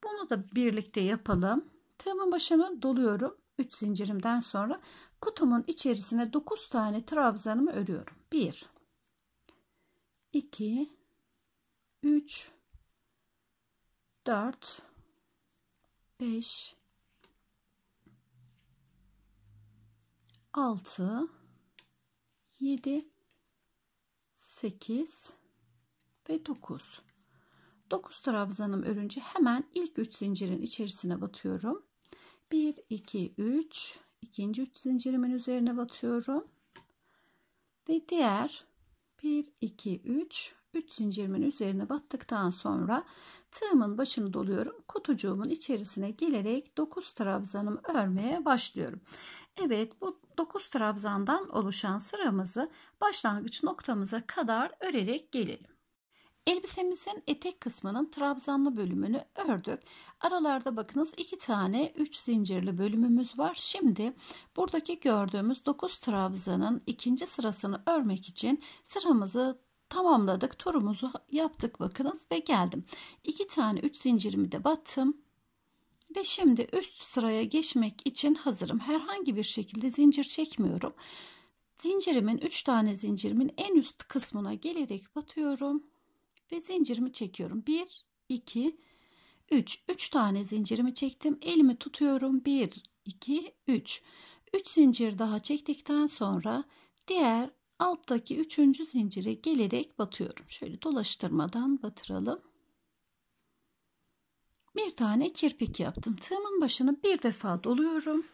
Bunu da birlikte yapalım. Tığımın başını doluyorum. 3 zincirimden sonra kutumun içerisine 9 tane trabzanımı örüyorum. 1 2 3 4 5 6 7 8 ve 9. 9 trabzanım örünce hemen ilk 3 zincirin içerisine batıyorum. 1 2 3 ikinci 3 zincirimin üzerine batıyorum ve diğer 1 2 3 zincirimin üzerine battıktan sonra tığımın başını doluyorum. Kutucuğumun içerisine gelerek 9 trabzanımı örmeye başlıyorum. Evet, bu 9 trabzandan oluşan sıramızı başlangıç noktamıza kadar örerek gelelim. Elbisemizin etek kısmının trabzanlı bölümünü ördük. Aralarda bakınız 2 tane 3 zincirli bölümümüz var. Şimdi buradaki gördüğümüz 9 trabzanın ikinci sırasını örmek için sıramızı tamamladık. Turumuzu yaptık bakınız ve geldim. 2 tane 3 zincirimi de battım. Ve şimdi üst sıraya geçmek için hazırım. Herhangi bir şekilde zincir çekmiyorum. Zincirimin 3 tane zincirimin en üst kısmına gelerek batıyorum. Ve zincirimi çekiyorum. 1 2 3 3 tane zincirimi çektim. Elimi tutuyorum. 1 2 3 3 zincir daha çektikten sonra diğer alttaki 3. zincire gelerek batıyorum. Şöyle dolaştırmadan batıralım. Bir tane kirpik yaptım. Tığımın başını bir defa doluyorum.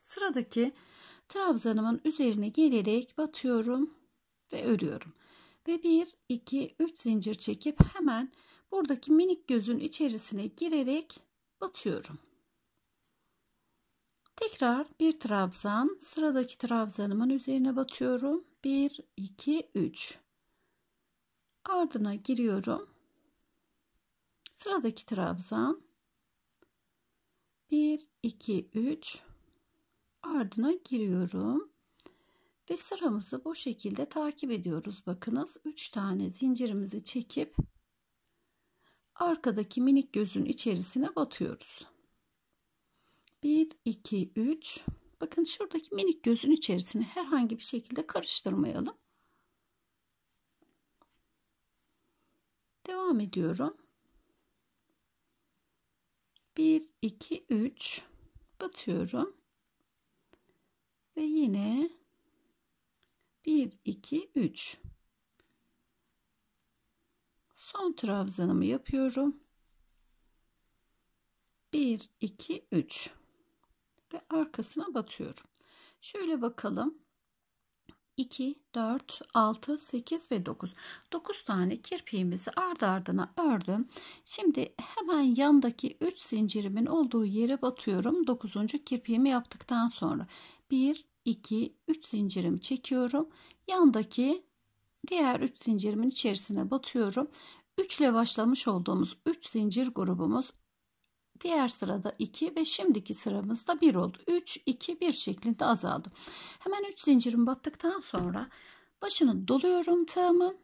Sıradaki trabzanımın üzerine gelerek batıyorum ve örüyorum. Ve 1, 2, 3 zincir çekip hemen buradaki minik gözün içerisine girerek batıyorum. Tekrar bir trabzan, sıradaki trabzanımın üzerine batıyorum. 1, 2, 3. Ardına giriyorum. Sıradaki trabzan. 1, 2, 3. Ardına giriyorum. Ve sıramızı bu şekilde takip ediyoruz. Bakınız 3 tane zincirimizi çekip arkadaki minik gözün içerisine batıyoruz. 1 2 3 bakın şuradaki minik gözün içerisine herhangi bir şekilde karıştırmayalım. Devam ediyorum. 1 2 3 batıyorum. Ve yine 1 2 3 son trabzanımı yapıyorum. 1 2 3 ve arkasına batıyorum. Şöyle bakalım. 2 4 6 8 ve 9. 9 tane kirpiğimizi ardı ardına ördüm. Şimdi hemen yandaki 3 zincirimin olduğu yere batıyorum. 9. kirpiğimi yaptıktan sonra 1 2 3 zincirimi çekiyorum. Yandaki diğer 3 zincirimin içerisine batıyorum. 3 ile başlamış olduğumuz 3 zincir grubumuz diğer sırada 2 ve şimdiki sıramızda 1 oldu. 3 2 1 şeklinde azaldı. Hemen 3 zincirim battıktan sonra başını doluyorum tığımın.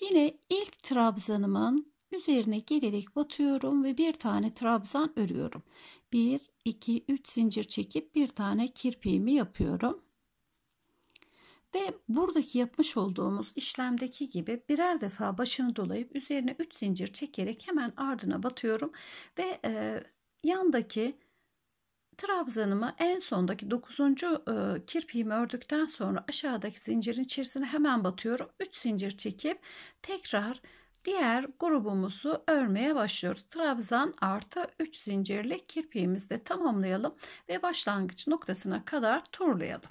Yine ilk trabzanımın üzerine gelerek batıyorum ve bir tane trabzan örüyorum. 1 2 3 zincir çekip bir tane kirpiğimi yapıyorum. Ve buradaki yapmış olduğumuz işlemdeki gibi birer defa başını dolayıp üzerine 3 zincir çekerek hemen ardına batıyorum ve yandaki trabzanımı en sondaki 9. kirpiğimi ördükten sonra aşağıdaki zincirin içerisine hemen batıyorum. 3 zincir çekip tekrar diğer grubumuzu örmeye başlıyoruz. Trabzan artı 3 zincirli kirpiğimizi de tamamlayalım ve başlangıç noktasına kadar turlayalım.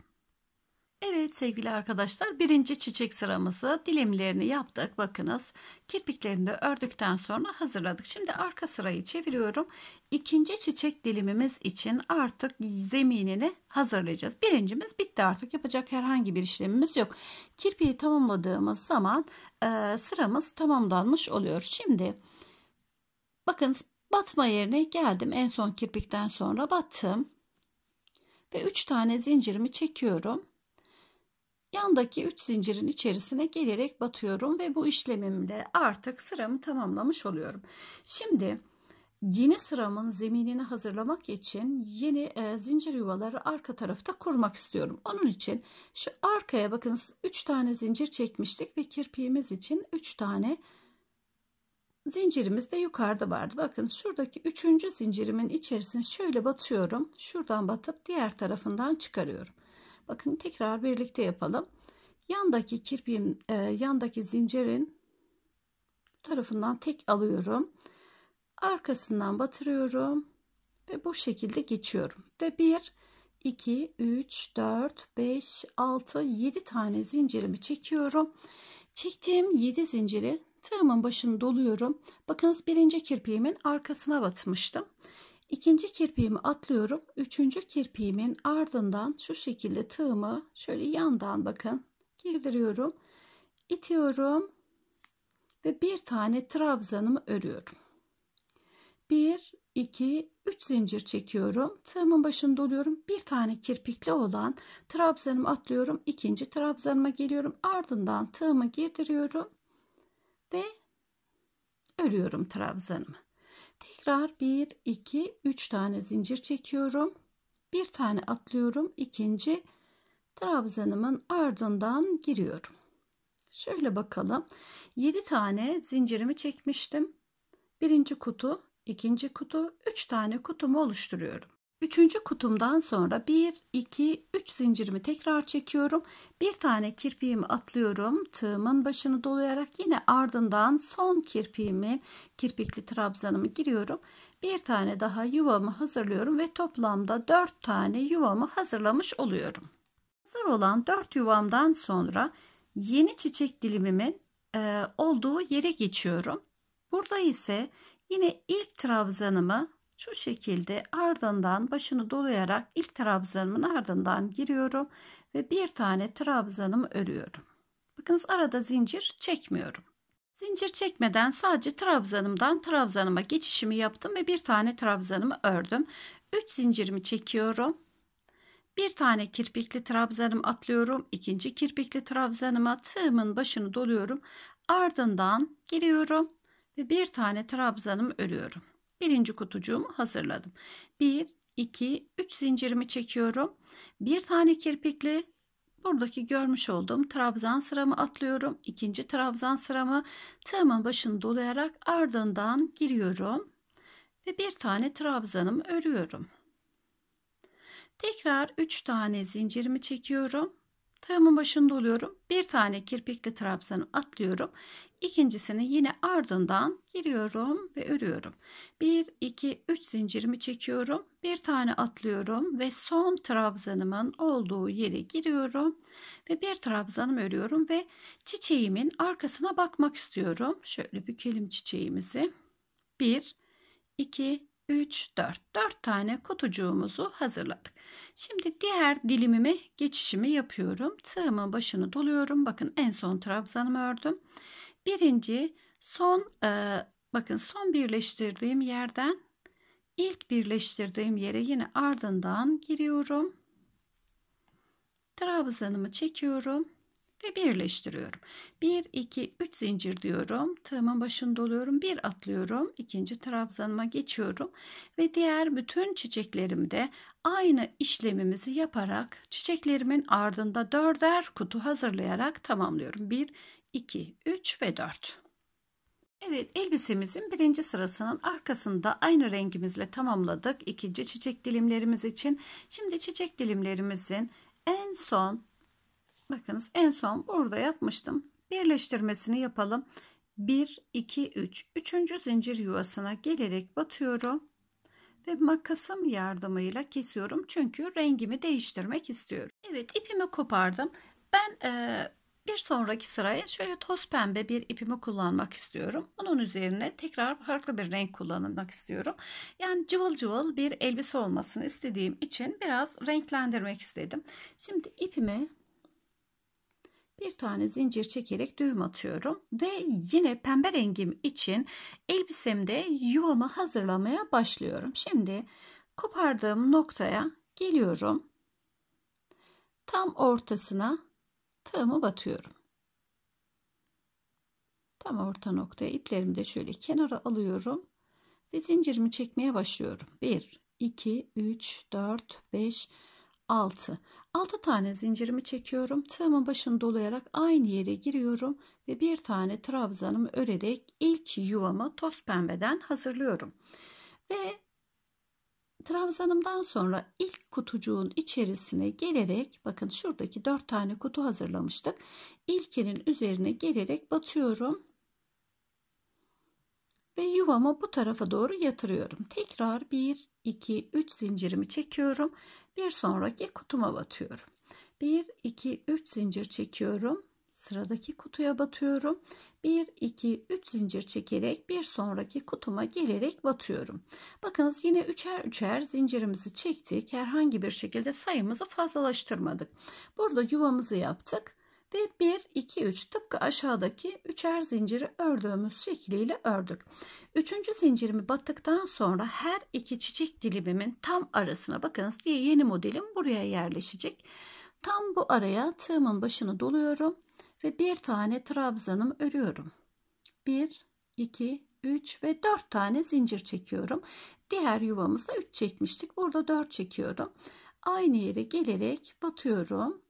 Evet sevgili arkadaşlar, birinci çiçek sıramızı dilimlerini yaptık. Bakınız kirpiklerini de ördükten sonra hazırladık. Şimdi arka sırayı çeviriyorum. İkinci çiçek dilimimiz için artık zeminini hazırlayacağız. Birincimiz bitti, artık yapacak herhangi bir işlemimiz yok. Kirpiği tamamladığımız zaman sıramız tamamlanmış oluyor. Şimdi bakınız batma yerine geldim. En son kirpikten sonra battım ve 3 tane zincirimi çekiyorum. Yandaki 3 zincirin içerisine gelerek batıyorum ve bu işlemimle artık sıramı tamamlamış oluyorum. Şimdi Yeni sıramın zeminini hazırlamak için yeni zincir yuvaları arka tarafta kurmak istiyorum. Onun için şu arkaya bakınız 3 tane zincir çekmiştik ve kirpiğimiz için 3 tane zincirimiz de yukarıda vardı. Bakın şuradaki 3. zincirimin içerisine şöyle batıyorum. Şuradan batıp diğer tarafından çıkarıyorum. Bakın tekrar birlikte yapalım. Yandaki kirpiğim, yandaki zincirin bu tarafından tek alıyorum. Arkasından batırıyorum ve bu şekilde geçiyorum ve 1 2 3 4 5 6 7 tane zincirimi çekiyorum. Çektiğim 7 zinciri tığımın başını doluyorum. Bakınız birinci kirpiğimin arkasına batmıştım, ikinci kirpiğimi atlıyorum, üçüncü kirpiğimin ardından şu şekilde tığımı şöyle yandan bakın girdiriyorum, itiyorum ve bir tane trabzanımı örüyorum. 1, 2, 3 zincir çekiyorum. Tığımın başını doluyorum. Bir tane kirpikli olan trabzanımı atlıyorum. İkinci trabzanıma geliyorum. Ardından tığımı girdiriyorum ve örüyorum trabzanımı. Tekrar 1, 2, 3 tane zincir çekiyorum. Bir tane atlıyorum. İkinci trabzanımın ardından giriyorum. Şöyle bakalım. 7 tane zincirimi çekmiştim. Birinci kutu. İkinci kutu, 3 tane kutumu oluşturuyorum. Üçüncü kutumdan sonra 1, 2, 3 zincirimi tekrar çekiyorum. Bir tane kirpiğimi atlıyorum. Tığımın başını dolayarak yine ardından son kirpikli trabzanımı giriyorum. Bir tane daha yuvamı hazırlıyorum ve toplamda 4 tane yuvamı hazırlamış oluyorum. Hazır olan 4 yuvamdan sonra yeni çiçek dilimimin olduğu yere geçiyorum. Burada ise yine ilk trabzanımı şu şekilde ardından başını dolayarak ilk trabzanımın ardından giriyorum ve bir tane trabzanımı örüyorum. Bakınız arada zincir çekmiyorum. Zincir çekmeden sadece trabzanımdan trabzanıma geçişimi yaptım ve bir tane trabzanımı ördüm. 3 zincirimi çekiyorum. Bir tane kirpikli trabzanımı atlıyorum. İkinci kirpikli trabzanıma tığımın başını doluyorum. Ardından giriyorum. Ve bir tane trabzanımı örüyorum. Birinci kutucuğumu hazırladım. 1, 2, 3 zincirimi çekiyorum. Bir tane kirpikli buradaki görmüş olduğum trabzan sıramı atlıyorum. İkinci trabzan sıramı tığımın başını dolayarak ardından giriyorum. Ve bir tane trabzanımı örüyorum. Tekrar 3 tane zincirimi çekiyorum. Tığımın başını doluyorum. Bir tane kirpikli trabzanı atlıyorum. İkincisini yine ardından giriyorum ve örüyorum. 1, 2, 3 zincirimi çekiyorum. Bir tane atlıyorum ve son trabzanımın olduğu yere giriyorum. Ve bir trabzanımı örüyorum ve çiçeğimin arkasına bakmak istiyorum. Şöyle bükelim çiçeğimizi. 1, 2, 3, 4. 4 tane kutucuğumuzu hazırladık. Şimdi diğer dilimime geçişimi yapıyorum. Tığımın başını doluyorum. Bakın en son trabzanımı ördüm. Birinci son bakın son birleştirdiğim yerden ilk birleştirdiğim yere yine ardından giriyorum. Trabzanımı çekiyorum ve birleştiriyorum. 1, 2, 3 zincir diyorum. Tığımın başını doluyorum. Bir atlıyorum. İkinci trabzanıma geçiyorum. Ve diğer bütün çiçeklerimde aynı işlemimizi yaparak çiçeklerimin ardında 4'er kutu hazırlayarak tamamlıyorum. 1, 2, 3 ve 4. Evet, elbisemizin birinci sırasının arkasında aynı rengimizle tamamladık. İkinci çiçek dilimlerimiz için. Şimdi çiçek dilimlerimizin en son bakınız en son burada yapmıştım. Birleştirmesini yapalım. 1, 2, 3. Üçüncü zincir yuvasına gelerek batıyorum. Ve makasım yardımıyla kesiyorum. Çünkü rengimi değiştirmek istiyorum. Evet, ipimi kopardım. Ben bir sonraki sıraya şöyle toz pembe bir ipimi kullanmak istiyorum. Onun üzerine tekrar farklı bir renk kullanmak istiyorum. Yani cıvıl cıvıl bir elbise olmasını istediğim için biraz renklendirmek istedim. Şimdi ipimi bir tane zincir çekerek düğüm atıyorum ve yine pembe rengim için elbisemde yuvamı hazırlamaya başlıyorum. Şimdi kopardığım noktaya geliyorum. Tam ortasına tığımı batıyorum. Tam orta noktaya iplerimi de şöyle kenara alıyorum Ve zincirimi çekmeye başlıyorum. 1, 2, 3, 4, 5, 6. 6 tane zincirimi çekiyorum. Tığımın başını dolayarak aynı yere giriyorum. Ve bir tane trabzanımı örerek ilk yuvamı toz pembeden hazırlıyorum. Ve trabzanımdan sonra ilk kutucuğun içerisine gelerek, bakın şuradaki 4 tane kutu hazırlamıştık. İlkinin üzerine gelerek batıyorum. Ve yuvamı bu tarafa doğru yatırıyorum. Tekrar 1, 2, 3 zincirimi çekiyorum. Bir sonraki kutuma batıyorum. 1, 2, 3 zincir çekiyorum. Sıradaki kutuya batıyorum. 1, 2, 3 zincir çekerek bir sonraki kutuma gelerek batıyorum. Bakınız yine üçer üçer zincirimizi çektik. Herhangi bir şekilde sayımızı fazlalaştırmadık. Burada yuvamızı yaptık. Ve 1, 2, 3 tıpkı aşağıdaki üçer zinciri ördüğümüz şekliyle ördük. Üçüncü zincirimi battıktan sonra her iki çiçek dilimimin tam arasına, bakınız diye yeni modelim buraya yerleşecek. Tam bu araya tığımın başını doluyorum ve bir tane trabzanımı örüyorum. 1, 2, 3 ve 4 tane zincir çekiyorum. Diğer yuvamızda 3 çekmiştik. Burada 4 çekiyorum. Aynı yere gelerek batıyorum.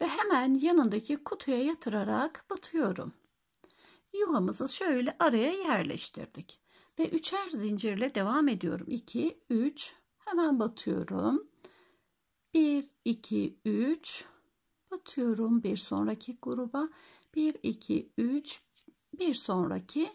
Ve hemen yanındaki kutuya yatırarak batıyorum. Yuvamızı şöyle araya yerleştirdik. Ve üçer zincirle devam ediyorum. 2, 3, hemen batıyorum. 1, 2, 3, batıyorum bir sonraki gruba. 1, 2, 3, bir sonraki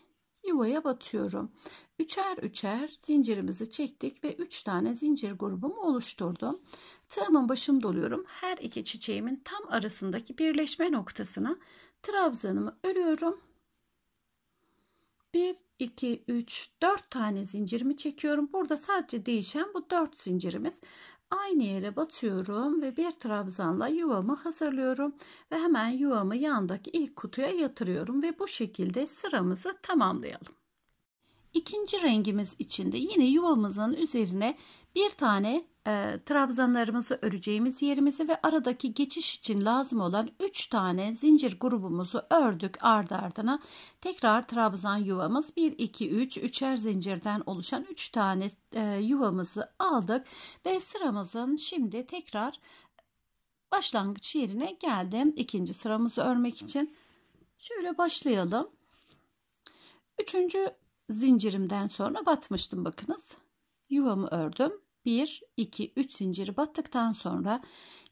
yuvaya batıyorum. Üçer üçer zincirimizi çektik ve 3 tane zincir grubumu oluşturdum. Tığımın başını doluyorum. Her iki çiçeğimin tam arasındaki birleşme noktasına trabzanımı örüyorum. 1, 2, 3, 4 tane zincirimi çekiyorum. Burada sadece değişen bu 4 zincirimiz. Aynı yere batıyorum ve bir trabzanla yuvamı hazırlıyorum ve hemen yuvamı yandaki ilk kutuya yatırıyorum ve bu şekilde sıramızı tamamlayalım. İkinci rengimiz içinde yine yuvamızın üzerine bir tane trabzanlarımızı öreceğimiz yerimizi ve aradaki geçiş için lazım olan 3 tane zincir grubumuzu ördük ardı ardına. Tekrar trabzan yuvamız 1, 2, 3, 3'er zincirden oluşan 3 tane yuvamızı aldık ve sıramızın şimdi tekrar başlangıç yerine geldim. İkinci sıramızı örmek için şöyle başlayalım. Üçüncü zincirimden sonra batmıştım, bakınız. Yuvamı ördüm. 1, 2, 3 zinciri battıktan sonra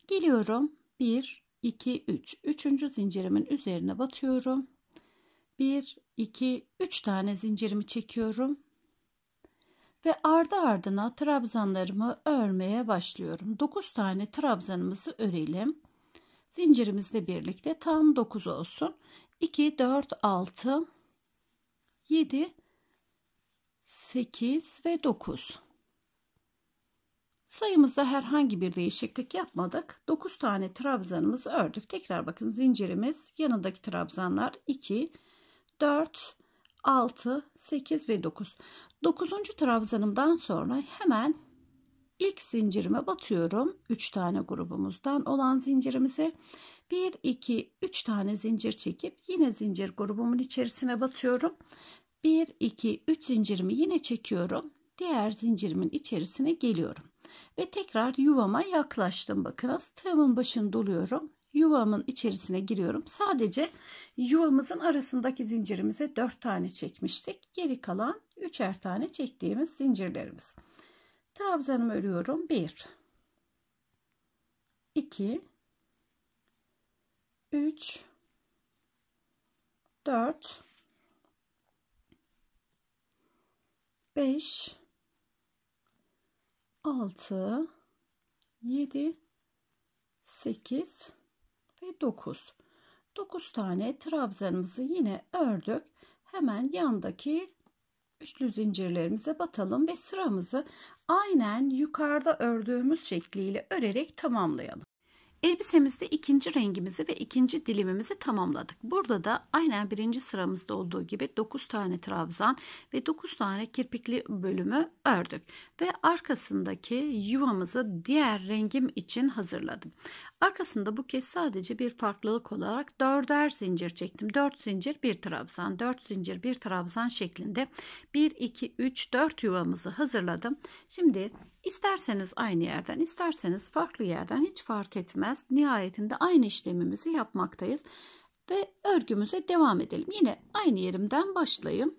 geliyorum. 1, 2, 3. Üçüncü zincirimin üzerine batıyorum. 1, 2, 3 tane zincirimi çekiyorum. Ve ardı ardına trabzanlarımı örmeye başlıyorum. 9 tane trabzanımızı örelim. Zincirimizle birlikte tam 9 olsun. 2, 4, 6, 7, 8 ve 9. Sayımızda herhangi bir değişiklik yapmadık. 9 tane trabzanımızı ördük. Tekrar bakın zincirimiz yanındaki trabzanlar 2, 4, 6, 8 ve 9. 9. trabzanımdan sonra hemen ilk zincirime batıyorum. 3 tane grubumuzdan olan zincirimize 1, 2, 3 tane zincir çekip yine zincir grubumun içerisine batıyorum. 1, 2, 3 zincirimi yine çekiyorum. Diğer zincirimin içerisine geliyorum. Ve tekrar yuvama yaklaştım. Bakınız tığımın başını doluyorum. Yuvamın içerisine giriyorum. Sadece yuvamızın arasındaki zincirimize 4 tane çekmiştik. Geri kalan 3'er tane çektiğimiz zincirlerimiz. Trabzanımı örüyorum. 1, 2, 3, 4, 5, 6, 7, 8 ve 9. 9 tane trabzanımızı yine ördük. Hemen yandaki üçlü zincirlerimize batalım ve sıramızı aynen yukarıda ördüğümüz şekliyle örerek tamamlayalım. Elbisemizde ikinci rengimizi ve ikinci dilimimizi tamamladık. Burada da aynen birinci sıramızda olduğu gibi 9 tane trabzan ve 9 tane kirpikli bölümü ördük. Ve arkasındaki yuvamızı diğer rengim için hazırladım. Arkasında bu kez sadece bir farklılık olarak 4'er zincir çektim. 4 zincir bir trabzan, 4 zincir bir trabzan şeklinde 1, 2, 3, 4 yuvamızı hazırladım. Şimdi isterseniz aynı yerden, isterseniz farklı yerden hiç fark etmez. Nihayetinde aynı işlemimizi yapmaktayız. Ve örgümüze devam edelim. Yine aynı yerimden başlayayım.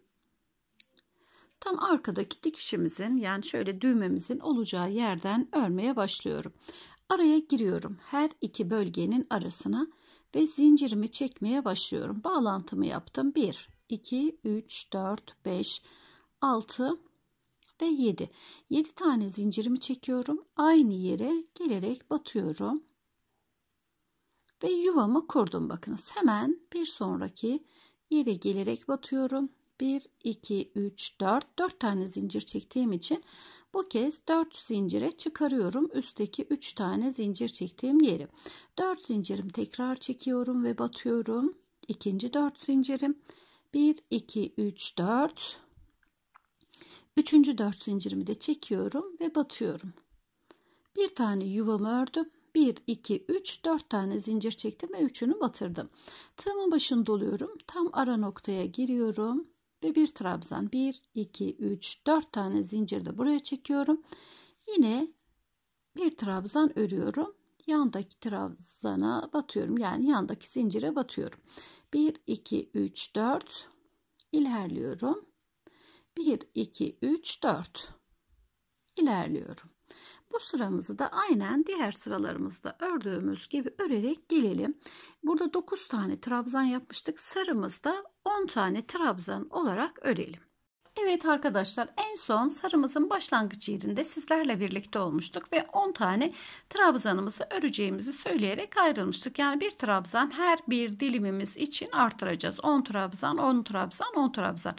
Tam arkadaki dikişimizin, yani şöyle düğmemizin olacağı yerden örmeye başlıyorum. Araya giriyorum, her iki bölgenin arasına ve zincirimi çekmeye başlıyorum. Bağlantımı yaptım. 1, 2, 3, 4, 5, 6 ve 7. 7 tane zincirimi çekiyorum. Aynı yere gelerek batıyorum. Ve yuvamı kurdum. Bakınız, hemen bir sonraki yere gelerek batıyorum. 1, 2, 3, 4. 4 tane zincir çektiğim için bu kez 4 zincire çıkarıyorum üstteki 3 tane zincir çektiğim yeri. 4 zincirimi tekrar çekiyorum ve batıyorum. İkinci 4 zincirim. 1, 2, 3, 4. Üçüncü 4 zincirimi de çekiyorum ve batıyorum. Bir tane yuvamı ördüm. 1, 2, 3, 4 tane zincir çektim ve 3'ünü batırdım. Tığımın başını doluyorum. Tam ara noktaya giriyorum. Ve bir trabzan, 1, 2, 3, 4 tane zincir de buraya çekiyorum. Yine bir trabzan örüyorum. Yandaki trabzana batıyorum. Yani yandaki zincire batıyorum. 1, 2, 3, 4 ilerliyorum. 1, 2, 3, 4 ilerliyorum. Bu sıramızı da aynen diğer sıralarımızda ördüğümüz gibi örerek gelelim. Burada 9 tane trabzan yapmıştık. Sarımızda 10 tane trabzan olarak örelim. Evet arkadaşlar, en son sarımızın başlangıç yerinde sizlerle birlikte olmuştuk ve 10 tane trabzanımızı öreceğimizi söyleyerek ayrılmıştık. Yani bir trabzan her bir dilimimiz için artıracağız. 10 trabzan, 10 trabzan, 10 trabzan.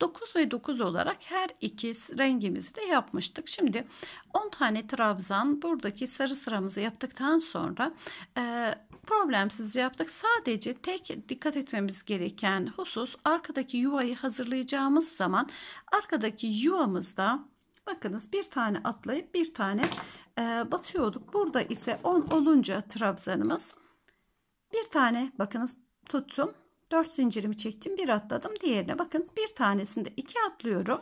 9 ve 9 olarak her iki rengimizi de yapmıştık. Şimdi 10 tane trabzan buradaki sarı sıramızı yaptıktan sonra problemsiz yaptık. Sadece tek dikkat etmemiz gereken husus, arkadaki yuvayı hazırlayacağımız zaman arkadaki yuvamızda bakınız bir tane atlayıp bir tane batıyorduk. Burada ise 10 olunca trabzanımız bir tane, bakınız tuttum, 4 zincirimi çektim, bir atladım, diğerine bakınız bir tanesinde 2 atlıyorum,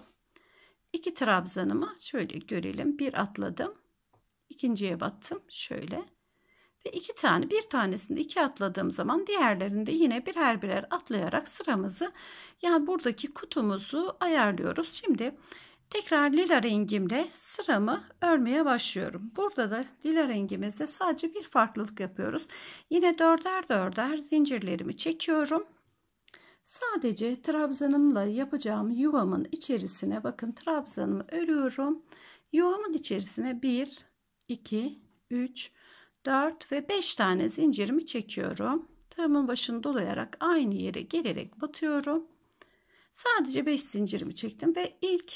2 trabzanımı şöyle görelim, bir atladım, ikinciye battım şöyle ve 2 tane, bir tanesinde 2 atladığım zaman diğerlerinde yine birer birer atlayarak sıramızı, yani buradaki kutumuzu ayarlıyoruz. Şimdi tekrar lila rengimle sıramı örmeye başlıyorum. Burada da lila rengimizde sadece bir farklılık yapıyoruz. Yine dörder dörder zincirlerimi çekiyorum. Sadece trabzanımla yapacağım yuvamın içerisine, bakın trabzanımı örüyorum. Yuvamın içerisine 1, 2, 3, 4 ve 5 tane zincirimi çekiyorum. Tığımın başını dolayarak aynı yere gelerek batıyorum. Sadece 5 zincirimi çektim ve ilk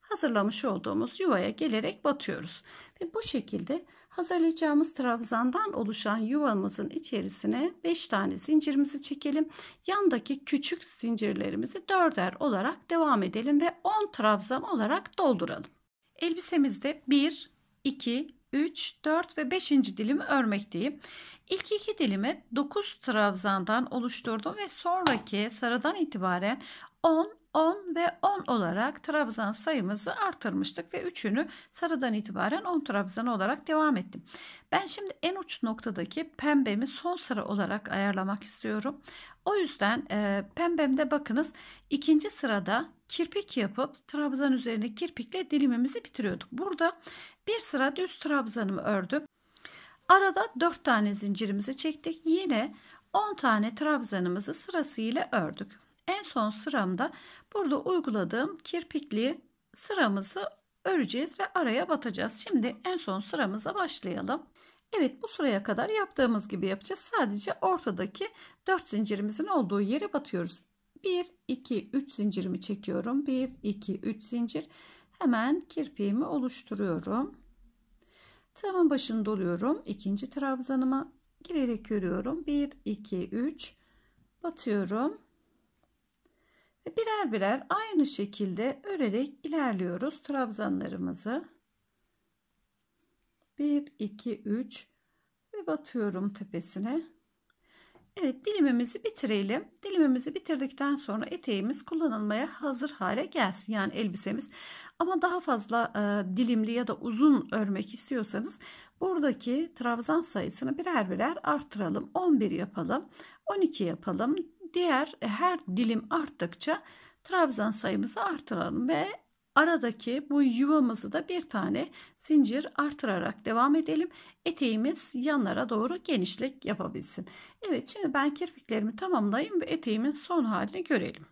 hazırlamış olduğumuz yuvaya gelerek batıyoruz. Ve bu şekilde hazırlayacağımız trabzandan oluşan yuvamızın içerisine 5 tane zincirimizi çekelim. Yandaki küçük zincirlerimizi 4'er olarak devam edelim ve 10 trabzan olarak dolduralım. Elbisemizde 1, 2, 3, 4 ve 5. dilimi örmekteyim. İlk iki dilimi 9 trabzandan oluşturdum ve sonraki sarıdan itibaren 10, 10 ve 10 olarak trabzan sayımızı artırmıştık ve üçünü sarıdan itibaren 10 trabzan olarak devam ettim. Ben şimdi en uç noktadaki pembemi son sıra olarak ayarlamak istiyorum. O yüzden pembemde bakınız ikinci sırada kirpik yapıp trabzan üzerine kirpikle dilimimizi bitiriyorduk. Burada bir sıra düz trabzanımı ördüm. Arada 4 tane zincirimizi çektik. Yine 10 tane trabzanımızı sırasıyla ördük. En son sıramda burada uyguladığım kirpikli sıramızı öreceğiz ve araya batacağız. Şimdi en son sıramıza başlayalım. Evet, bu sıraya kadar yaptığımız gibi yapacağız. Sadece ortadaki 4 zincirimizin olduğu yere batıyoruz. 1, 2, 3 zincirimi çekiyorum. 1, 2, 3 zincir. Hemen kirpiğimi oluşturuyorum. Tığımın başını doluyorum. İkinci trabzanıma girerek örüyorum. 1, 2, 3 batıyorum. Ve birer birer aynı şekilde örerek ilerliyoruz trabzanlarımızı. 1, 2, 3 ve batıyorum tepesine. Evet, dilimimizi bitirelim. Dilimimizi bitirdikten sonra eteğimiz kullanılmaya hazır hale gelsin. Yani elbisemiz. Ama daha fazla dilimli ya da uzun örmek istiyorsanız buradaki trabzan sayısını birer birer arttıralım. 11 yapalım. 12 yapalım. Diğer her dilim arttıkça trabzan sayımızı artıralım ve aradaki bu yuvamızı da bir tane zincir artırarak devam edelim. Eteğimiz yanlara doğru genişlik yapabilsin. Evet, şimdi ben kirpiklerimi tamamlayayım ve eteğimin son halini görelim.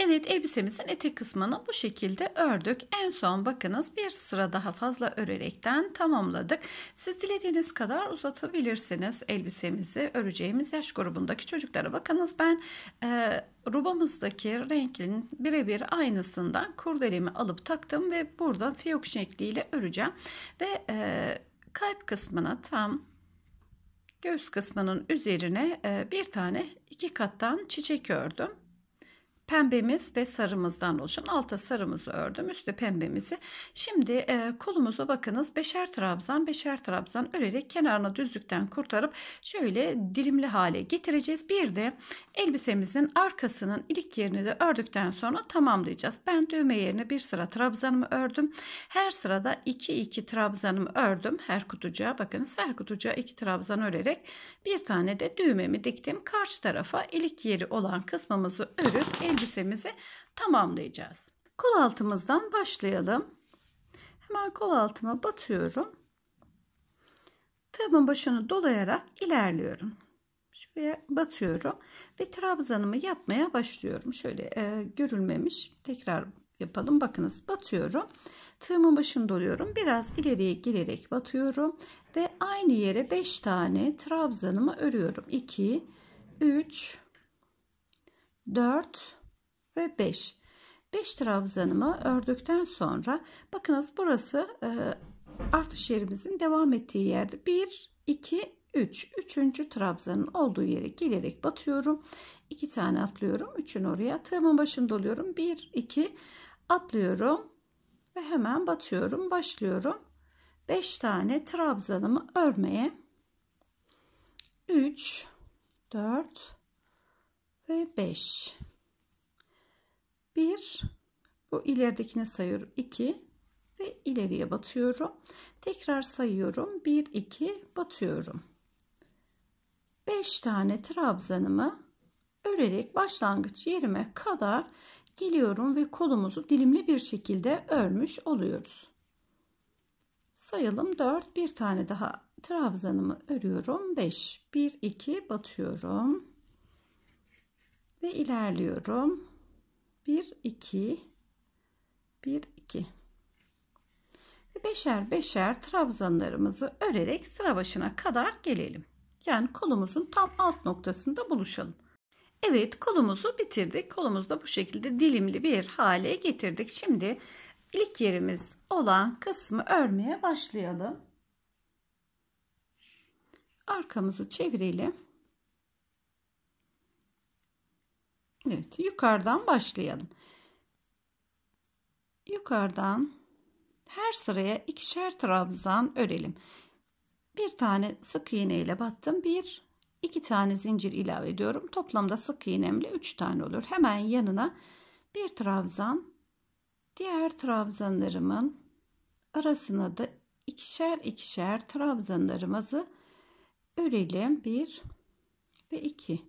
Evet, elbisemizin etek kısmını bu şekilde ördük. En son bakınız bir sıra daha fazla örerekten tamamladık. Siz dilediğiniz kadar uzatabilirsiniz elbisemizi. Öreceğimiz yaş grubundaki çocuklara bakınız, ben rubamızdaki renklinin birebir aynısından kurdelemi alıp taktım ve burada fiyok şekliyle öreceğim. Ve kalp kısmına tam göğüs kısmının üzerine bir tane iki kattan çiçek ördüm. Pembemiz ve sarımızdan oluşan alta sarımızı ördüm, üstte pembemizi. Şimdi kolumuzu bakınız beşer trabzan beşer trabzan örerek kenarına düzlükten kurtarıp şöyle dilimli hale getireceğiz. Bir de elbisemizin arkasının ilik yerini de ördükten sonra tamamlayacağız. Ben düğme yerine bir sıra trabzanımı ördüm. Her sırada 2 trabzanımı ördüm. Her kutucuğa bakınız, her kutucuğa 2 trabzan örerek bir tane de düğmemi diktim. Karşı tarafa ilik yeri olan kısmımızı örüp elbisemizi tamamlayacağız. Kol altımızdan başlayalım. Hemen kol altıma batıyorum. Tığımın başını dolayarak ilerliyorum. Şuraya batıyorum ve trabzanımı yapmaya başlıyorum. Şöyle görülmemiş, tekrar yapalım. Bakınız batıyorum. Tığımın başını doluyorum. Biraz ileriye girerek batıyorum ve aynı yere 5 tane trabzanımı örüyorum. 2, 3, 4 ve 5. 5 trabzanımı ördükten sonra bakınız burası artış yerimizin devam ettiği yerde. 1, 2, 3. 3. trabzanın olduğu yere gelerek batıyorum. 2 tane atlıyorum. 3'ün oraya tığımın başını doluyorum. 1, 2 atlıyorum ve hemen batıyorum. Başlıyorum. 5 tane trabzanımı örmeye. 3, 4 ve 5. 1, bu ileridekine sayıyorum, 2 ve ileriye batıyorum. Tekrar sayıyorum, 1, 2 batıyorum. 5 tane trabzanımı örerek başlangıç yerime kadar geliyorum ve kolumuzu dilimli bir şekilde örmüş oluyoruz. Sayalım, 4, bir tane daha trabzanımı örüyorum. 5, 1, 2 batıyorum. Ve ilerliyorum. 1, 2, 1, 2. Ve beşer beşer trabzanlarımızı örerek sıra başına kadar gelelim. Yani kolumuzun tam alt noktasında buluşalım. Evet, kolumuzu bitirdik. Kolumuzu da bu şekilde dilimli bir hale getirdik. Şimdi ilik yerimiz olan kısmı örmeye başlayalım. Arkamızı çevirelim. Evet, yukarıdan başlayalım. Yukarıdan her sıraya 2'şer trabzan örelim. Bir tane sık iğne ile battım. 1, 2 tane zincir ilave ediyorum. Toplamda sık iğnemle 3 tane olur. Hemen yanına bir trabzan, diğer trabzanlarımın arasına da 2'şer 2'şer trabzanlarımızı örelim. 1 ve 2.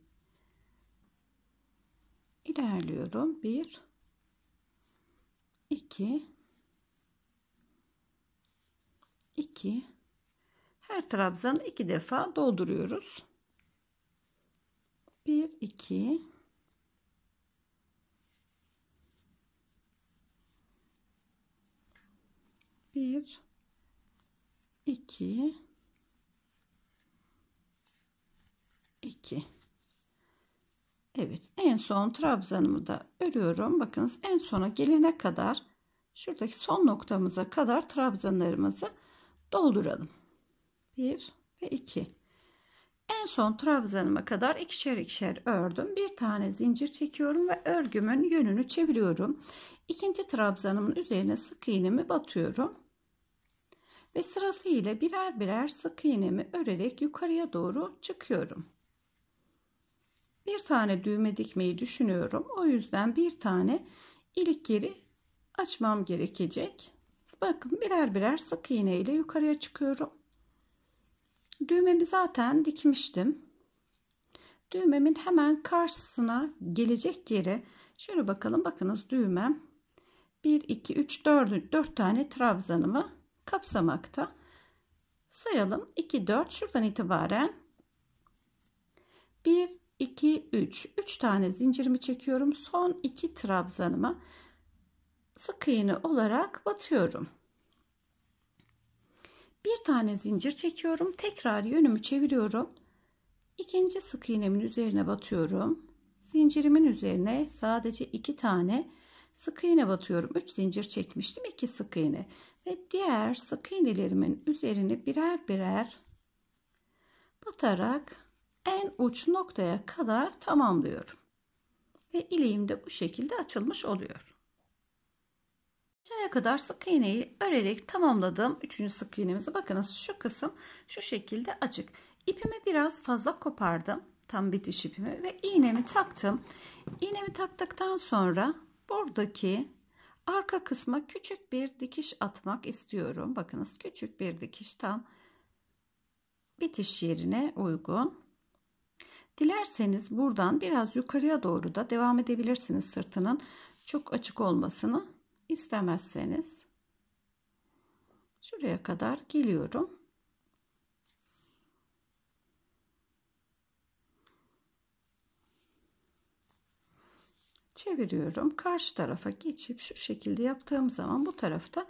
İlerliyorum. 1, 2, 2. Her trabzanı 2 defa dolduruyoruz. 1, 2, 1, 2, 2. Evet, en son trabzanımı da örüyorum. Bakınız en sona gelene kadar şuradaki son noktamıza kadar trabzanlarımızı dolduralım. 1 ve 2. En son trabzanıma kadar ikişer ikişer ördüm. Bir tane zincir çekiyorum ve örgümün yönünü çeviriyorum. İkinci trabzanımın üzerine sık iğnemi batıyorum. Ve sırasıyla birer birer sık iğnemi örerek yukarıya doğru çıkıyorum. Bir tane düğme dikmeyi düşünüyorum. O yüzden bir tane ilik yeri açmam gerekecek. Bakın birer birer sık iğne ile yukarıya çıkıyorum. Düğmemi zaten dikmiştim. Düğmemin hemen karşısına gelecek yere şöyle bakalım. Bakınız düğmem 1 2 3 4 tane trabzanımı kapsamakta. Sayalım. 2 4 şuradan itibaren 1 2 3 3 tane zincirimi çekiyorum. Son 2 trabzanıma sık iğne olarak batıyorum. Bir tane zincir çekiyorum. Tekrar yönümü çeviriyorum. İkinci sık iğnemin üzerine batıyorum. Zincirimin üzerine sadece 2 tane sık iğne batıyorum. 3 zincir çekmiştim. 2 sık iğne. Ve diğer sık iğnelerimin üzerine birer birer batarak en uç noktaya kadar tamamlıyorum. Ve ileğim de bu şekilde açılmış oluyor. Aşağıya kadar sık iğneyi örerek tamamladım. 3. sık iğnemizi bakınız şu kısım şu şekilde açık. İpimi biraz fazla kopardım. Tam bitiş ipimi ve iğnemi taktım. İğnemi taktıktan sonra buradaki arka kısma küçük bir dikiş atmak istiyorum. Bakınız küçük bir dikiş tam bitiş yerine uygun. Dilerseniz buradan biraz yukarıya doğru da devam edebilirsiniz sırtının çok açık olmasını. İstemezseniz şuraya kadar geliyorum. Çeviriyorum. Karşı tarafa geçip şu şekilde yaptığım zaman bu tarafta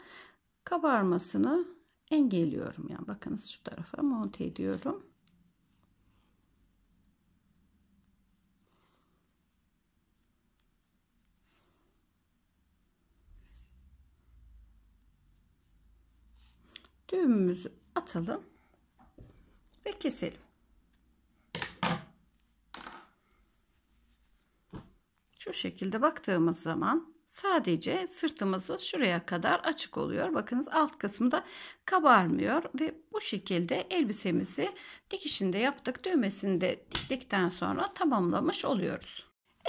kabarmasını engelliyorum. Yani bakınız şu tarafa monte ediyorum. Düğümümüzü atalım ve keselim. Şu şekilde baktığımız zaman sadece sırtımızı şuraya kadar açık oluyor. Bakınız alt kısmı da kabarmıyor ve bu şekilde elbisemizi dikişinde yaptık. Düğmesini de diktikten sonra tamamlamış oluyoruz.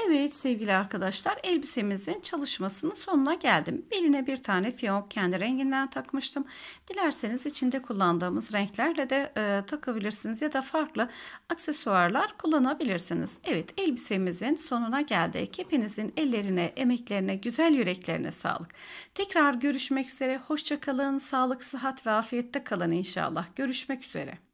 Evet sevgili arkadaşlar, elbisemizin çalışmasının sonuna geldim. Beline bir tane fiyonk kendi renginden takmıştım. Dilerseniz içinde kullandığımız renklerle de takabilirsiniz ya da farklı aksesuarlar kullanabilirsiniz. Evet, elbisemizin sonuna geldik. Hepinizin ellerine, emeklerine, güzel yüreklerine sağlık. Tekrar görüşmek üzere. Hoşça kalın. Sağlık, sıhhat ve afiyette kalın inşallah. Görüşmek üzere.